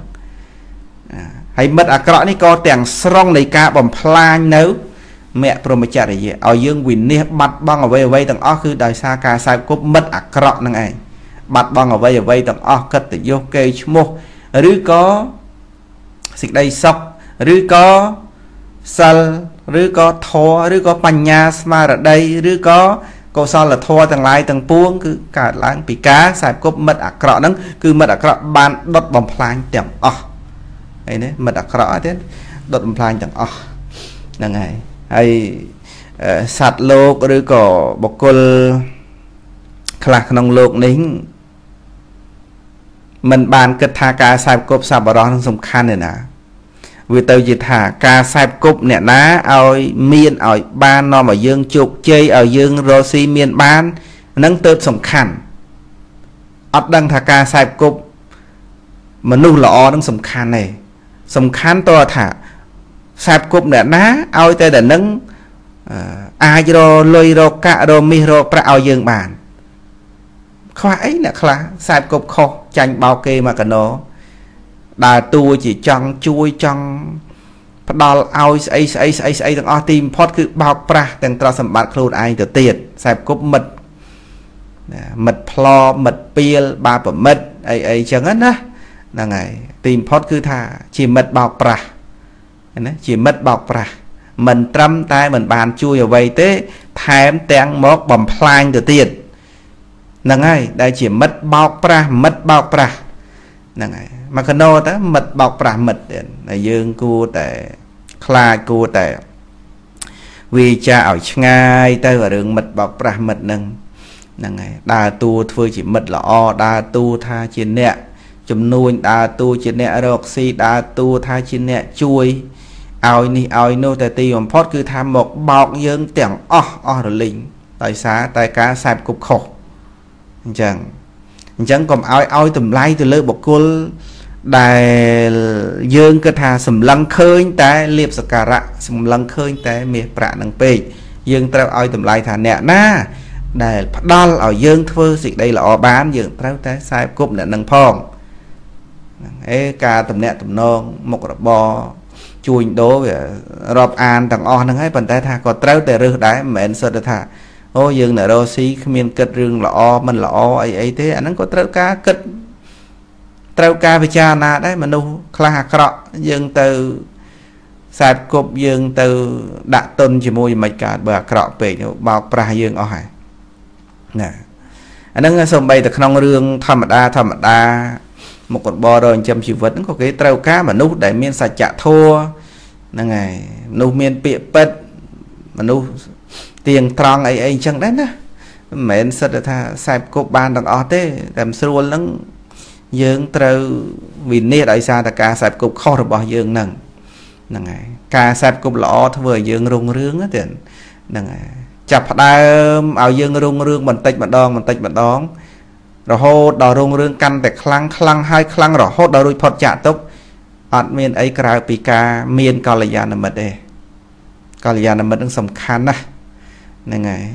hay mật à cọ này co tèng song này cả bầm plan nấu mẹ pro mới chạy được gì ở dương quỳnh nè bật băng ở vây vây tầng o cứ đời xa cả sai cục mật à cọ năng này bật băng ở vây ở vây tầng o cất tự vô kê một rứ có xịt đây sọc rứ có sal rứ có thò rứ có panya mà ở đây rứ có cô sao là thua tầng lái tầng buông cứ cả láng bị cá xài cốp mật à cọ nắng cứ mật à cọ ban đốt bầm phanh chẳng o ấy đấy mật à cọ thế đốt bầm phanh chẳng o là ngày hay sạt lô rồi cỏ bọc côn là nông lục nính mình bàn cật thà cá xài cốp xà bờ đó nó sầm khan này nè vì tao chỉ thả ca sai cục nè ná ôi miên ôi ban nó mà dương chụp chơi ở dương rosi miên ban nâng tớp sống khẳng ấp đăng thả ca sai cục mà nụ lọ nâng sống khăn này sống khăn to thả sai cục nè ná ôi tê đã nâng ai rô lôi rô cạ rô mi rô pra ôi dương bàn khoái nè khá sai cục khó chanh bao kê mà cả nó đà tu chỉ chăng chui chăng đào ao ấy ấy ấy ấy thằng ao tìm pot cứ bao pra thằng trao sầm bạc luôn ai từ tiền xài cốc mật mật plo mật peel ba bẩm mật ấy ấy chẳng hết á là ngày tìm pot cứ thà chỉ mật bao pra chỉ mật bao pra mình trăm tay mình bàn chui ở vậy thế thèm tang móc bẩm phanh từ tiền là ngay đây chỉ mật bao pra mật bao pra là ngày mà cái nô đó mật bọc pra mật là dương cua tệ khai cua tệ vì cha ở ngay tới vào đường mật bọc pra mật nâng là ngày đa tu thôi chỉ mật là o đa tu tha trên nẹ chùm nuôi đa tu trên nẹ roxy đa tu tha trên nẹ chui ao ni ao nô tệ ti còn phót cứ tham một bọc dương tiếng o o rồi lính tại xá tại cá sạp cục khổ chẳng chẳng còn ao ao tùm lai từ lơ bọc côn đại dương cơ thà sầm lăng khơi tại liệp sạc cà rạ sầm lăng khơi tại miệt bạ nằng pê dương trao ao tùm lai thà nè na đại đo ở dương thưa xịt đây là o bán dương trao tại sai cúp nè nằng phong ê cà tùm nè tùm non một bò chui đố về rọp an thằng o nằng ấy bàn tay thà có trao tại rư đái mẹ sơ thà ô dương nè rô xí miên kết rương là o mình là o ấy ấy thế anh à, có trao cá kết trao cá về cha na đấy mà nô khla cọ dương từ sạp cục dương từ đã tôn chỉ mua mạch cả bờ cọ về bao pra dương o hải nè anh à, đang xong bay từ không rương thầm đa thầm đa một con bò rồi chăm chỉ vật có cái treo cá mà nút để miên sạch chạ thua năng ngày nút miên bịa bật mà nút tiền tròn ấy ấy chẳng đấy nè mến sạch là thà sạch cốp bàn đằng ọt thế làm sưu lắng dương treo vì nê đại xa ta cả sạch cốp khó rồi bỏ dương nâng năng ngày cả sạch cốp lọ thôi vừa dương rung rướng á tiền năng ngày chập đam áo dương rung rướng mình tách mình đong mình tách mình đong rồi hốt đào rung rương căn để khăng khăng hai khăng rồi hốt đào đuôi phật trả tốc admin ấy cả pika miền Kalyan là mật đề Kalyan là mật đang sầm khăn này này ngày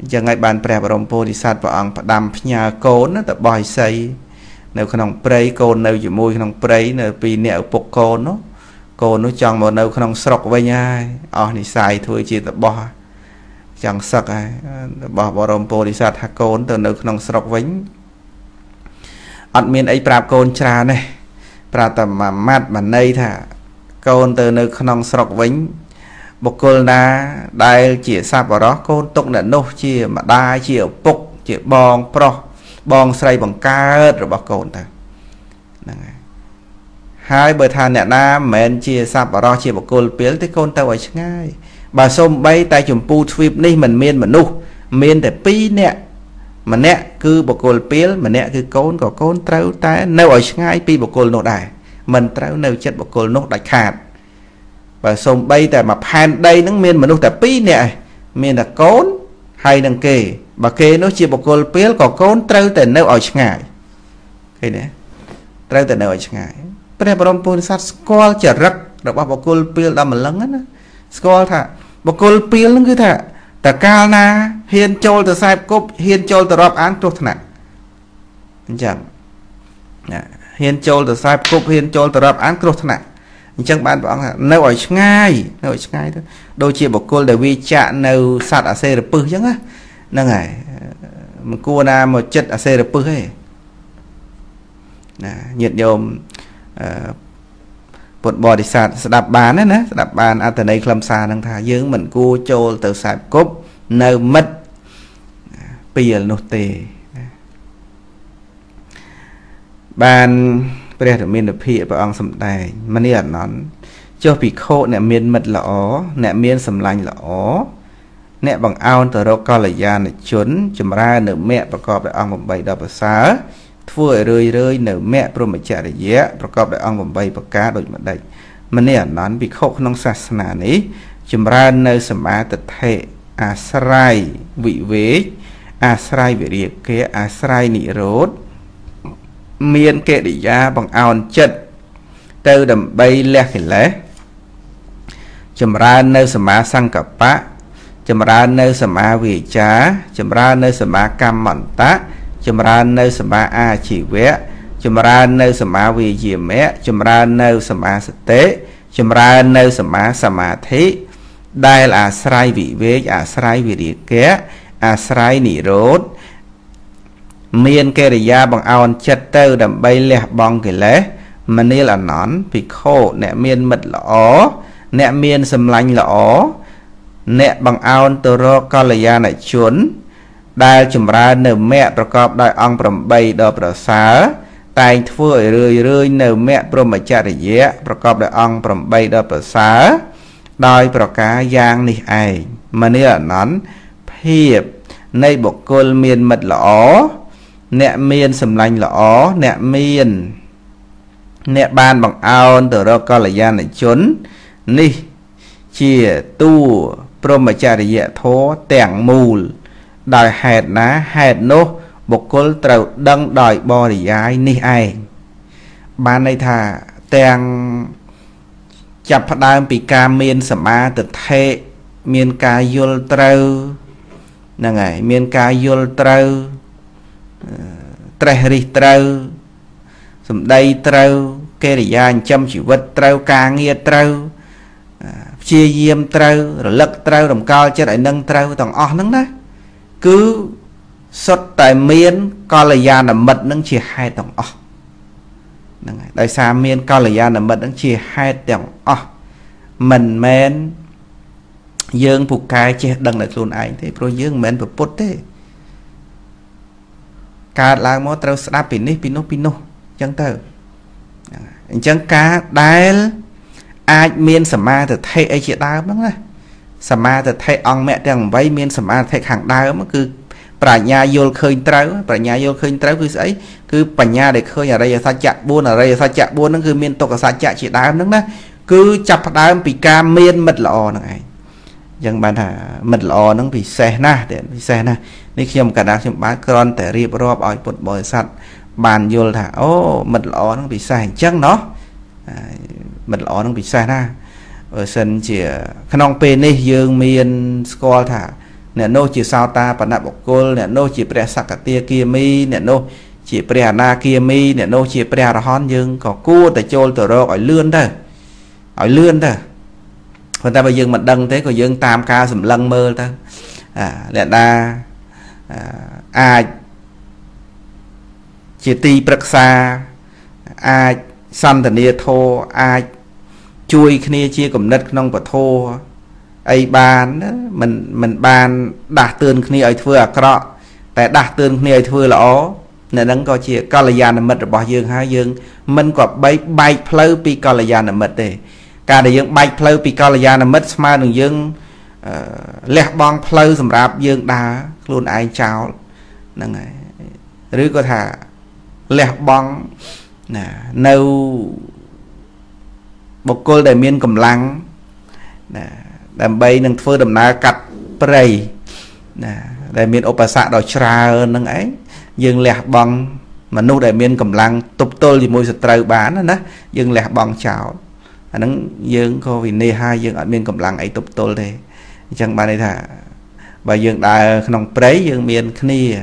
giờ ngày bàn bè bà rồng pô đi sát vào ông đầm nhà cồn nó tập bòi xây nếu khăn ông prey cồn nếu chỉ môi khăn ông prey nếu pì nẹo bộc cồn nó cồn nó chọn một nếu khăn ông sọc với nhai ở thì xài thôi chỉ tập bò chẳng sặc à bỏ bỏ rồng pô đi sát hạc côn từ nơi nông sọc vĩnh admin ấy prab côn trà này prab tầm mà mát mà nay thả côn từ nơi nông sọc vĩnh bọc côn đá đai chỉ sao vào đó côn tụng là nô chia mà đai chịu bục chịu bong pro bong say bằng ca rồi bọc côn ta hai bờ thàn nè nam men chia sao vào đó chia bọc côn biến tới côn tao ở ngay bà xôm bay tay chùm pu sweep này mình miên mà nu miên để pi nè mà nè cứ bọc cồn piel mà nè cứ côn có côn trâu ta nêu ở ngay pi bọc cồn nốt đài mình trâu nêu chất bọc cồn nốt đài khạt bà xôm bay tại mà pan đây nắng miên mà nu tại pi nè miên là côn hay đằng kề bà kề nó chia bọc cồn piel có côn trâu tại nêu ở ngay cái nè trâu tại nêu ở ngay bây giờ bọn tôi sát squall chở rắc rồi bọc cồn piel làm mà lấn á squall thà bọc cồn piel nó cứ thà ta cao na hiền trôi từ sai cốp hiền trôi từ rập án trôi thằng chẳng hiền trôi từ sai cốp hiền trôi từ rập án trôi thằng chẳng bạn bảo là nấu ở ngay nấu ở ngay thôi đôi chia bọc cồn để vi chạm nấu sạt ở xe là pư chứ á năng này một cua na một chất ở xe là pư ấy nhiệt nhôm bột bò đi sạt đạp bàn đấy nè đạp bàn ở từ đây làm xa đang thả dưỡng mình cua trôi từ sạt cốp nơi mất tiền nốt tề bàn bây giờ mình được phe và ông sầm tài mà nè nó cho bị khô nè miên mật lỏ nè miên sầm lành lỏ nè bằng ao từ đâu coi là già này chốn chùm ra nở mẹ và co phải ông một bảy đập xá vừa rơi rơi nở mẹ rồi mà trả để dễ và co phải ông một bảy bạc cá đổi mặt đấy mà nè nó bị khô nông sạch nà này chùm ra nơi sầm á tật hệ Asrai vị vế Asrai vị riêng kia Asrai nị rốt miên kệ đi ra bằng aon chất từ đầm bay lẹ khỉ lẽ chùm ra nơi sầm á sang cặp bá chùm ra nơi sầm á vị trá chùm ra nơi sầm á cam mặn tá chùm ra nơi sầm á a chỉ vẽ chùm ra nơi sầm á vị gì mẹ chùm ra nơi sầm á tế chùm ra nơi sầm á sầm á thế đây là Asrai vị vế Asrai vị địa kế Asrai nỉ rốt miên kê rì ra bằng aon chất tơ đầm bay lẹ bong kì lẽ mà ni là nón bị khô nẹ miên mật lõ nẹ miên sầm lanh lõ nẹ bằng aon tơ rô co lì ra nại chuốn đai chùm ra nở mẹ bà cọp đòi ong bầm bay đò bà xá tài thua ở rươi rươi nở mẹ bà mà chả rì dẹ bà cọp đòi ong bầm bay đò bà xá đôi bà cá giang này ai mà nè nón hiệp nay bộ côn miền mật lõ nẹ miền sầm lanh lõ nẹ miền nẹ ban bằng ao từ đó coi là gian này chốn ni chia tu promachariya thố tẻng mù đòi hẹt ná hẹt nô bộ côn trầu đăng đòi bò để giái ni ai ban này thà tẻng chập phát đam bị ca miên sầm a từ thế miên ca yul trâu năng ngày miên ca yul trâu tre ri trâu sầm đây trâu kê để gian chăm chỉ vật trâu ca nghe trâu chia diêm trâu rồi lật trâu đồng cao cho đại nâng trâu toàn o nắng đó cứ xuất tại miên coi là gian là mật nâng chia hai tổng o đại sa miên cao lời gian là mình đang chia hai tiếng oh, mình men dương phục cái chia đằng lại luôn ảnh thế pro dương men và put thế cả là mô trâu sáp pin pino pino chẳng tới chẳng cá đáy ai miên sầm ma từ thay ai chị đau bắn á sầm ma từ thay ông mẹ rằng vay miên sầm ma thay hàng đau mà cứ bà nhà vô khơi tráo bà nhà vô khơi tráo cứ ấy cứ bà nhà để khơi ở đây sao chặt buôn ở đây sao chặt buôn nó cứ miên tộc ở sao chặt chị đau nó cứ chập đau bị ca miên mệt lò này dân bạn à mệt lò nó bị xe na để bị xe na đi khi cả đám chim bát con để riệp rọp ở một bồi sạch bàn vô thả ô mệt lò nó bị sai chắc nó mệt lò nó bị sai na ở sân chỉ non pê này dương miên score thả nè nô chỉ sao ta bạn nạp bọc cô nè nô chỉ pre sạc tia kia mi nè nô chỉ pre na kia mi nè nô chỉ pre hòn dương có cua để trôi từ rồi ở lươn thôi ở lươn thôi phần ta bây giờ mình đăng thế của dương tam ca sầm lăng mơ ta à lẽ ta ai chỉ ti bậc xa ai san thần nia thô ai chui kia chia cùng đất nông và thô ai bàn mình mình bàn đạt tường kia ấy thưa cọ tại đạt tường kia ấy thưa lõ nên đăng coi chia Kalyan là mật rồi bỏ dương hai dương mình có bay bay pleu pi Kalyan là mật để cả để dương bay pleu pi Kalyan là mật mà đừng dương lẹ bong pleu sầm rạp dương đá luôn ai chào năng này rứa có thà lẹ bong nè nâu bọc cô để miên cầm lăng nè đầm bay nâng phơi đầm ná cắt prey nè để miên ốp sạ đòi tra năng ấy dương lẹ bong mà nô để miên cầm lăng tụt tôi thì môi sệt trâu bán đó dương lẹ bong chào năng dương cô vì nê hai dương ở miên cầm lăng ấy tụt tôi thế chẳng bà này thà bà dương đã nòng prey dương miên khnia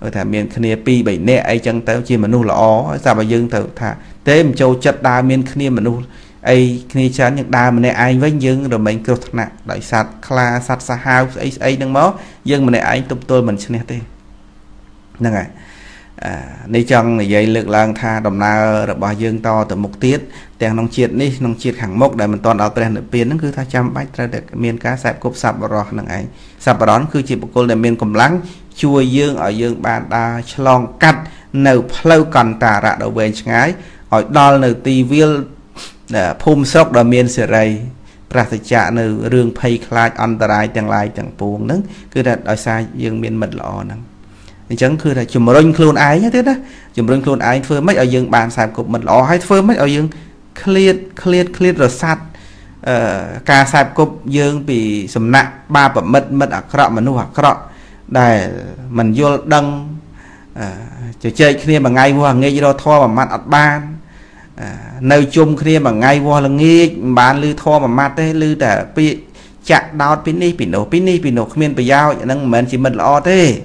rồi thà miên khnia pi bảy nè ấy chẳng tới chi mà nô là ó sao bà dương thử thà thế mình châu chất đa miên khnia mà nô ai khi chán những đa mình này ai với dương rồi mình kêu thật nặng đại sát kla sát sa hao ấy ấy đang máu dương mình này anh tụt tôi mình sẽ thế nè này này trong này dây lực lang tha đồng na rồi bao dương to từ một tiết tiền nông triệt đi nông triệt hàng mốc để mình toàn ở trên được biến nó cứ tha trăm bách ra để miền cá sẹp cục sập rồi nè này sập đón cứ chỉ một cô để miền cùng lắng chua dương ở dương bạn ta lon cắt nấu lâu còn tà rạ đầu bền ngái hỏi đo nấu tivi phum sốc đòi miên sợi ray practice nửa rương pay khai on the right chẳng lại chẳng buồn nấng cứ đặt ở xa dương miên mệt lò nấng chẳng cứ là chùm rung khuôn ái như thế đó chùm rung khuôn ái phơi mấy ở dương bàn sàn cục mệt lò hay phơi mấy ở dương clear clear clear rồi sát cà sàn cục dương bị sầm nặng ba bẩm mệt mệt ở cọ mà nu hoặc cọ để mình vô đăng chơi chơi kia mà ngay qua nghe gì đó thoa mà mặt ở ban nơi chung kia mà ngay qua là nghi bán lư thô mà mát thế lư đã bị chặt đau pin đi pin nổ pin đi pin nổ miên bị dao năng mình chỉ mình lo thế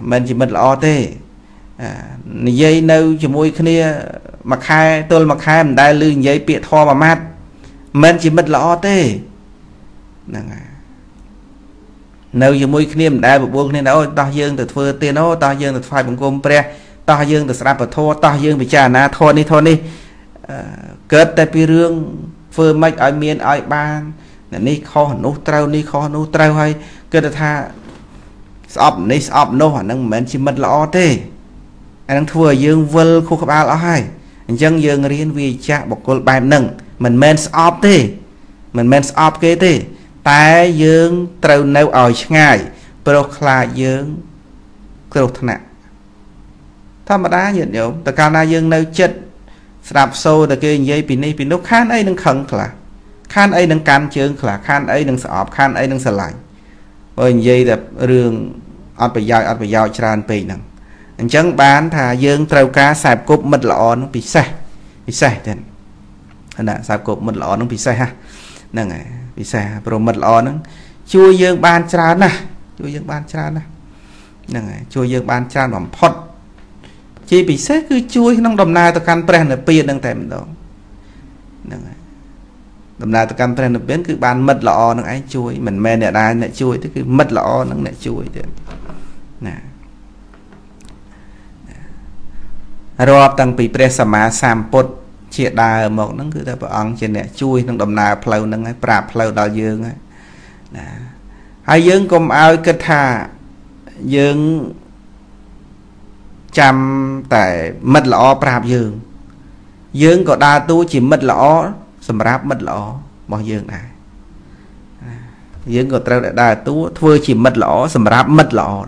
mình chỉ mình lo thế dây nâu chỉ môi kia mặc hai tôi mặc hai mình đai lư dây bị thô mà mát mình chỉ mình lo thế nâu chỉ môi kia mình đai bộ buông nên đâu tao dương từ phơi tiền đó tao dương từ phai bằng gom pre ta dương được sạp và thô ta dương bị trả na thôn đi thôn đi kết tại pi rương phơi mấy ở miền ở ban này ní kho nấu trâu ní kho nấu trâu hay kết là tha sọp ní sọp nấu hẳn năng mến chỉ mất lọ thế anh đang thua dương vơi khu cấp ba lọ hay dân dương riêng vì trả bọc cô bài nâng mình mến sọp thế mình mến sọp kế thế tại dương trâu nấu ở ngày procla dương kêu thằng tham đá nhiệt nhiều, từ cao na dương nêu chết, đạp sâu từ kia dây pin này pin nút khăn ấy đừng khẩn là, khăn ấy đừng cắn chương là, khăn ấy đừng sọp, khăn ấy đừng sờ lạnh, rồi dây đạp đường, ăn phải dao, ăn phải dao tràn pì nằng, chẳng bán thà dương trâu cá sạp cục mật lọ nó bị say, bị say thế, nè sạp cục mật lọ nó bị say ha, nè này bị say, rồi mật lọ nó, chua dương ban tràn nè, chua dương ban tràn nè, nè này chua dương ban tràn bẩm phật chỉ bị xét cứ chui nông đồng nai tờ can pren là pin đang thèm đó đồng nai tờ can pren là biến cứ bàn mật lọ nó ấy chui mình men để đai lại chui tức cứ mật lọ nó lại chui thế nè rồi tăng bị pren sàm má sàm pot chia đa một nó cứ ta bảo ăn trên này chui nông đồng nai pleu nó ấy prà pleu đào dương ấy nè hai dương cùng ao kết thà dương chăm แต่ mật lọ prab dương dương có đa tu chỉ mật lọ sầm ráp mật lọ bỏ dương này dương có treo để đa tu thưa chỉ mật lọ sầm ráp mật lọ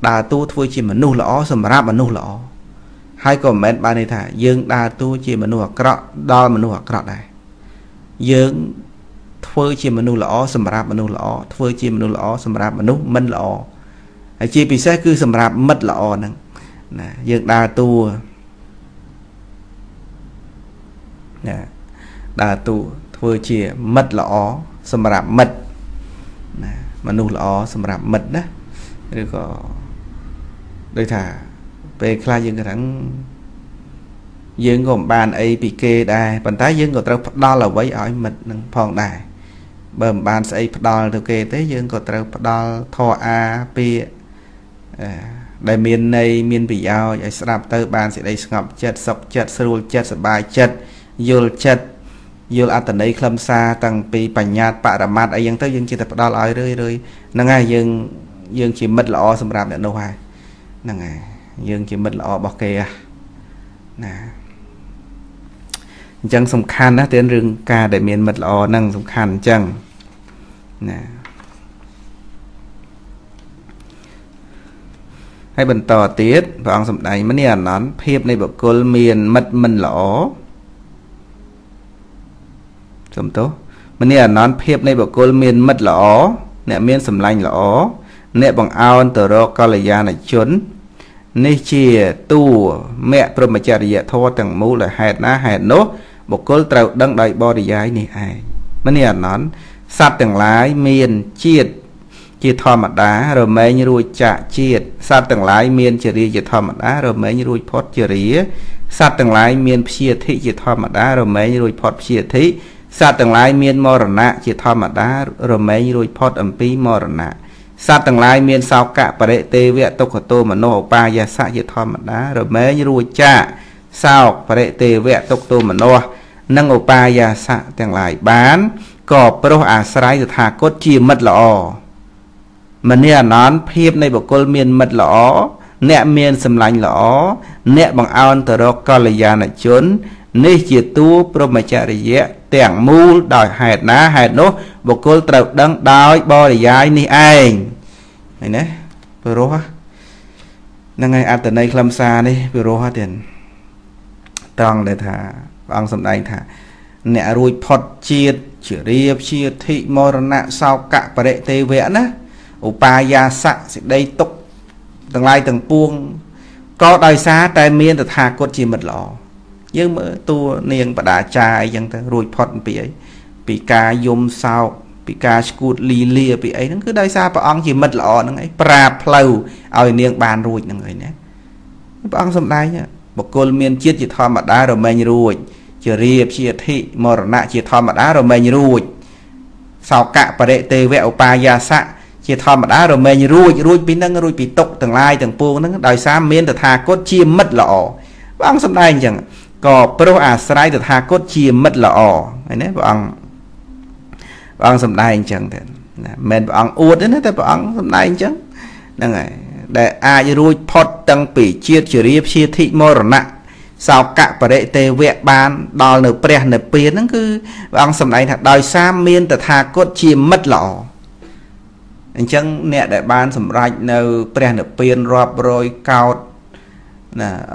đa tu thưa chỉ mà nu lọ sầm ráp mà nu lọ hai còn mấy ba này thả dương đa tu chỉ mà nu hoặc cọ đo mà nu hoặc cọ này dương thưa chỉ mà nu lọ sầm ráp mà nu lọ thưa chỉ mà nu lọ sầm ráp mà nu mân lọ chỉ bị sai cứ sầm ráp mật lọ nè dương đa tu đa tu thưa chỉ mật lọ sầm rạp mật mà nụ lọ sầm rạp mật đó rồi có đây thả về khai dương cái thằng dương gồm bàn ấy bị kê đài bàn tay dương có trâu đo là với ỏi mật nâng phong đài bờm bàn sẽ đo được kê tới dương có trâu đo thọ a p đại miền này miền bị ao giải sạp tới bàn sẽ đây ngọc chật sọc chật sôi chật sập bài chật dồi chật vô ở tận đây khâm xa tăng pi bành nhạt bạ đạm mát ấy dân tới dân chỉ tập đo lại rồi rồi năng ai dân dân chỉ mất lọ xâm rạp để đâu ai năng ai dân chỉ mất lọ bọc kề nè chẳng sùng khan á tên rừng ca để miền mất lọ năng sùng khan chẳng nè hay bình tò tiết và ông sùng này mới nè nón phep này bọc cột miền mất mình lọ sầm tố mình nè nón phep này bọc cột miền mất lọ nè miền sầm lanh lọ nè bằng ao từ đó coi là da này chốn nè chia tu mẹ promachariya thọ tầng mũ là hẹt ná hẹt nốt bọc cột trâu đăng đại bò để dài nè ai mình nè nón sát tầng lái miền chiết chia thò mặt đá rồi mấy như ruồi chạ chiết sát tầng lái miền chia ri chia thò mặt đá rồi mấy như ruồi phốt chia ri sát tầng lái miền chia thị chia thò mặt đá rồi mấy như ruồi phốt chia thị sát tầng lái miền mò rận nạ chỉ thò mặt đá rồi mấy rồi phật âm pi mò rận nạ sát tầng lái miền sao cả bà đệ tê vẹt tộc của tôi mà nô ba gia sát chỉ thò mặt đá rồi mấy rồi cha sao bà đệ tê vẹt tộc tôi mà nô năng ô ba gia sát tầng lái bán cọp pro à sái được thà cốt chi mật lọ mình nè nón phep này bọc cột miền mật lọ nè miền sầm lạnh lọ nè bằng ao từ đó coi là già này chốn nè chỉ tu pro mà cha để tẻng mưu đòi hẹt ná hẹt nốt bọc cột trâu đắng đói bò để dài ní anh này nè vừa rồi ha năng ngày ăn từ nay làm xa đi vừa rồi ha tiền toàn để thả bằng sầm đành thả nè ruồi phật chiết chữa riệp chiết thị mò nạ sao cả và đệ tê vẽ nè upaya sạ sẽ đây tục từng lai từng buông có đòi xa tai miên được thả cột chỉ mật lọ dương mỡ tua niềng và đá chai dân ta rồi phật bị ấy bị ca yom sao bị ca scoot li lia bị ấy nó cứ đai xa bà ông chỉ mật lọ nó ấy pra plau ao niềng bàn ruột nó người nhé bà ông xong đây nhá một côn miên chiết chỉ thò mặt đá rồi mày ruột chỉ riệp chỉ thị mờ nạ chỉ thò mặt đá rồi mày ruột sao cạ bà đệ tê vẹo pa ya sạ chỉ thò mặt đá rồi mày ruột ruột bị nâng ruột bị tục từng lai từng buông nó đòi xa miên được thả cốt chia mật lọ bà ông xong đây chẳng có pro à sai được hà cốt chia mất lọ này nè bọn bọn sầm đai chẳng thế men bọn uất đấy nè bọn sầm đai chẳng năng này để ai ruồi phật tăng bỉ chia chửi riệp chia thị mô rồi nặng sao cả bà đệ tề vẹn ban đòi nửa bè nửa pin nó cứ bọn sầm đai thật đòi xa miên từ hà cốt chia mất lọ anh chẳng nè để ban sầm đai nửa bè nửa pin rọp rồi cao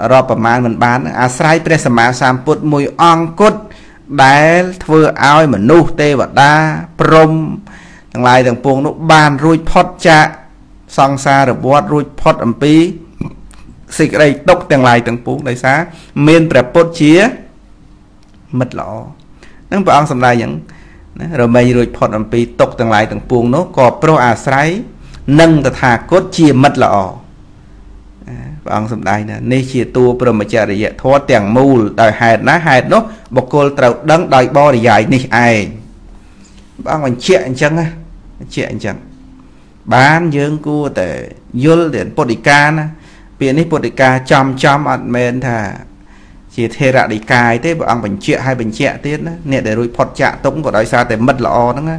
rồi bà màn mình bán à sài bè sầm mà sàm put mùi ong cốt đá vừa ao mà nu tê và đa prom thằng lai thằng buông nó bàn ruồi phật cha song xa rồi bọt ruồi phật âm pi xịt đây tốc thằng lai thằng buông đây xá miên bẹp put chía mật lọ nâng bà ông sầm lai những rồi mày ruồi phật âm pi tốc thằng lai thằng buông nó có pro à sài nâng thật hà cốt chia mật lọ bằng sầm đai nè, nê chia tua promachariya thọ tẻng mù đòi hẹt ná hẹt nốt bọc cột trâu đắng đòi bo để dài nè ai, bằng mình chuyện chẳng á, chuyện chẳng, bán dương cua để vô đến podika nè, biển này podika chăm chăm ăn men thà, chỉ thề ra đi cài thế bằng mình chuyện hay mình chuyện tiết nè, nè để rồi phật chạ tống của đói xa để mất lọ đó nghe,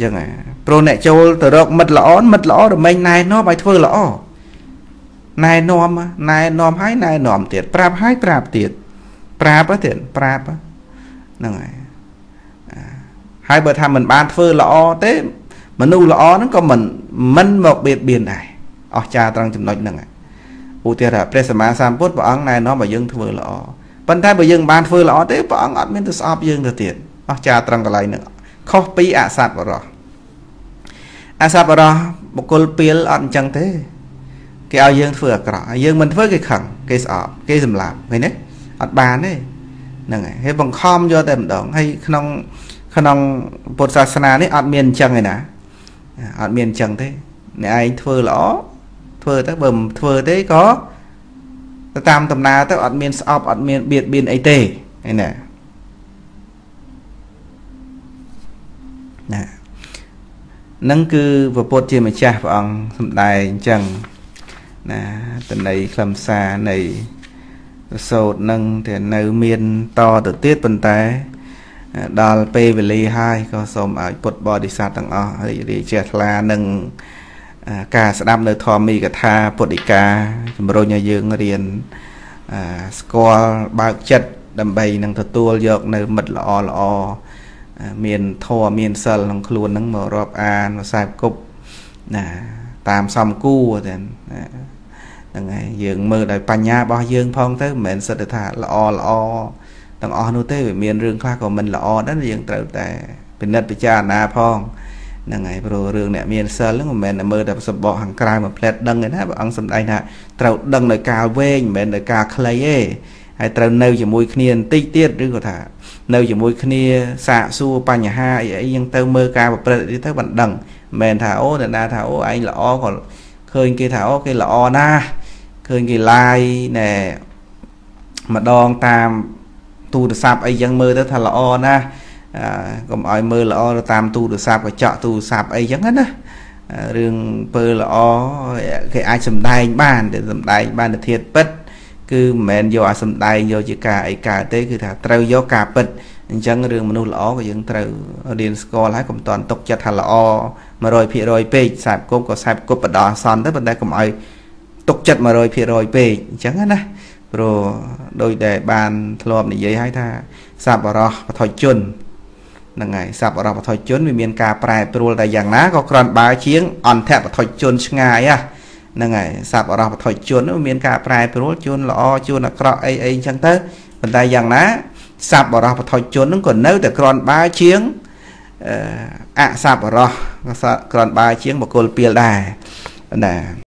chẳng à, pro nè châu từ đó mất lọ mất lọ rồi mình này nó bài thưa lọ Nai nom nai nom hai nai nom tiệt prap hai prap tiệt prap á tiệt prap á nương này hai bờ tham mình ban phơi lọ té mình nuôi lọ nó còn mình mình một biệt biển này ở cha trong chấm nói nương này u tiệt là presma sam put bảo ăn nai nom mà dương phơi lọ bên tai bây dương ban phơi lọ té bảo ăn ở bên tôi sập dương được tiệt ở cha trong cái này nữa khóc pi à sạt vào rồi à sạt vào rồi một cô piel ăn chẳng thế cái ao dương phượt cả dương mình với cái khẩn cái sọp cái dầm làm cái đấy ở bàn đấy nè hay bằng khom do tầm đống hay không không bột sa sana đấy ở miền trăng này nè ở miền trăng thế này ai phơi lõ phơi tới bầm phơi tới có tam tầm na tới ở miền sọp ở miền biệt biên ấy tề này nè nè nâng cứ vừa bột chia mình chả bằng thầm đài trăng nè tình này làm xa này sột nâng thì nơi miền to từ tiết bên tay đo p về ly hai có xôm ở bột bò đi xa tầng o đi chết là nâng ca sẽ đam nơi thò mi cả tha bột đi ca rồi nhà dương riêng score bao chất đầm bầy nâng thật tua dọc nơi mật lọ lọ miền thò miền sơn nâng luôn nâng mở rộp an và sai cục nè tạm xong cu rồi này dương mơ đời pan nha bao dương phong tới mình sẽ được thả lọ lọ tầng o nô tới miền rừng khác của mình lọ đó là dương tự tại bên đất bị cha na phong là ngày pro rừng này miền sơn lúc mà mình là mơ đập sập bọ hàng cài mà pleit đằng này nè và ăn sầm đây nè tàu đằng này cà ve mình là cà clay hay tàu nêu chỉ mùi khniên tít tiết rừng của thả nêu chỉ mùi khniên xạ su pan nhà hai ấy nhưng tàu mơ cà và pleit đi tới bản đằng mền thảo là na thảo anh là o còn khơi kia thảo cái là o na khơi kia lai nè mà đòn tam tu được sạp ấy dân mơ tới thà là o na còn ai mơ là o tam tu được sạp và chọn tu sạp ấy dân hết á riêng pơ là o cái ai sầm đai bàn để sầm đai bàn được thiệt bất cứ mền vô ai sầm đai vô chỉ cả ấy cả tới cứ thà treo gió cả bất chẳng riêng mà nuôi là o của dân treo điền score lái cũng toàn tục chặt thà là o mà rồi phe rồi pê sạp cốp có sạp cốp bật đòn son tới bên đây cũng ai tục chặt mà rồi phe rồi pê chẳng hết á rồi đôi để bàn lòm để dây hai tha sạp vào rò và thổi chun là ngày sạp vào rò và thổi chun vì miền cà prai pro là dạng ná có còn ba chiếng on thẹp và thổi chun ngày á là ngày sạp vào rò và thổi chun ở miền cà prai pro chun là o chun là cọ ấy ấy chẳng tới bên đây dạng ná sạp vào rò và thổi chun nó còn nấu để còn ba chiếng ạ sạp vào rò còn ba chiếng một cột piel đài là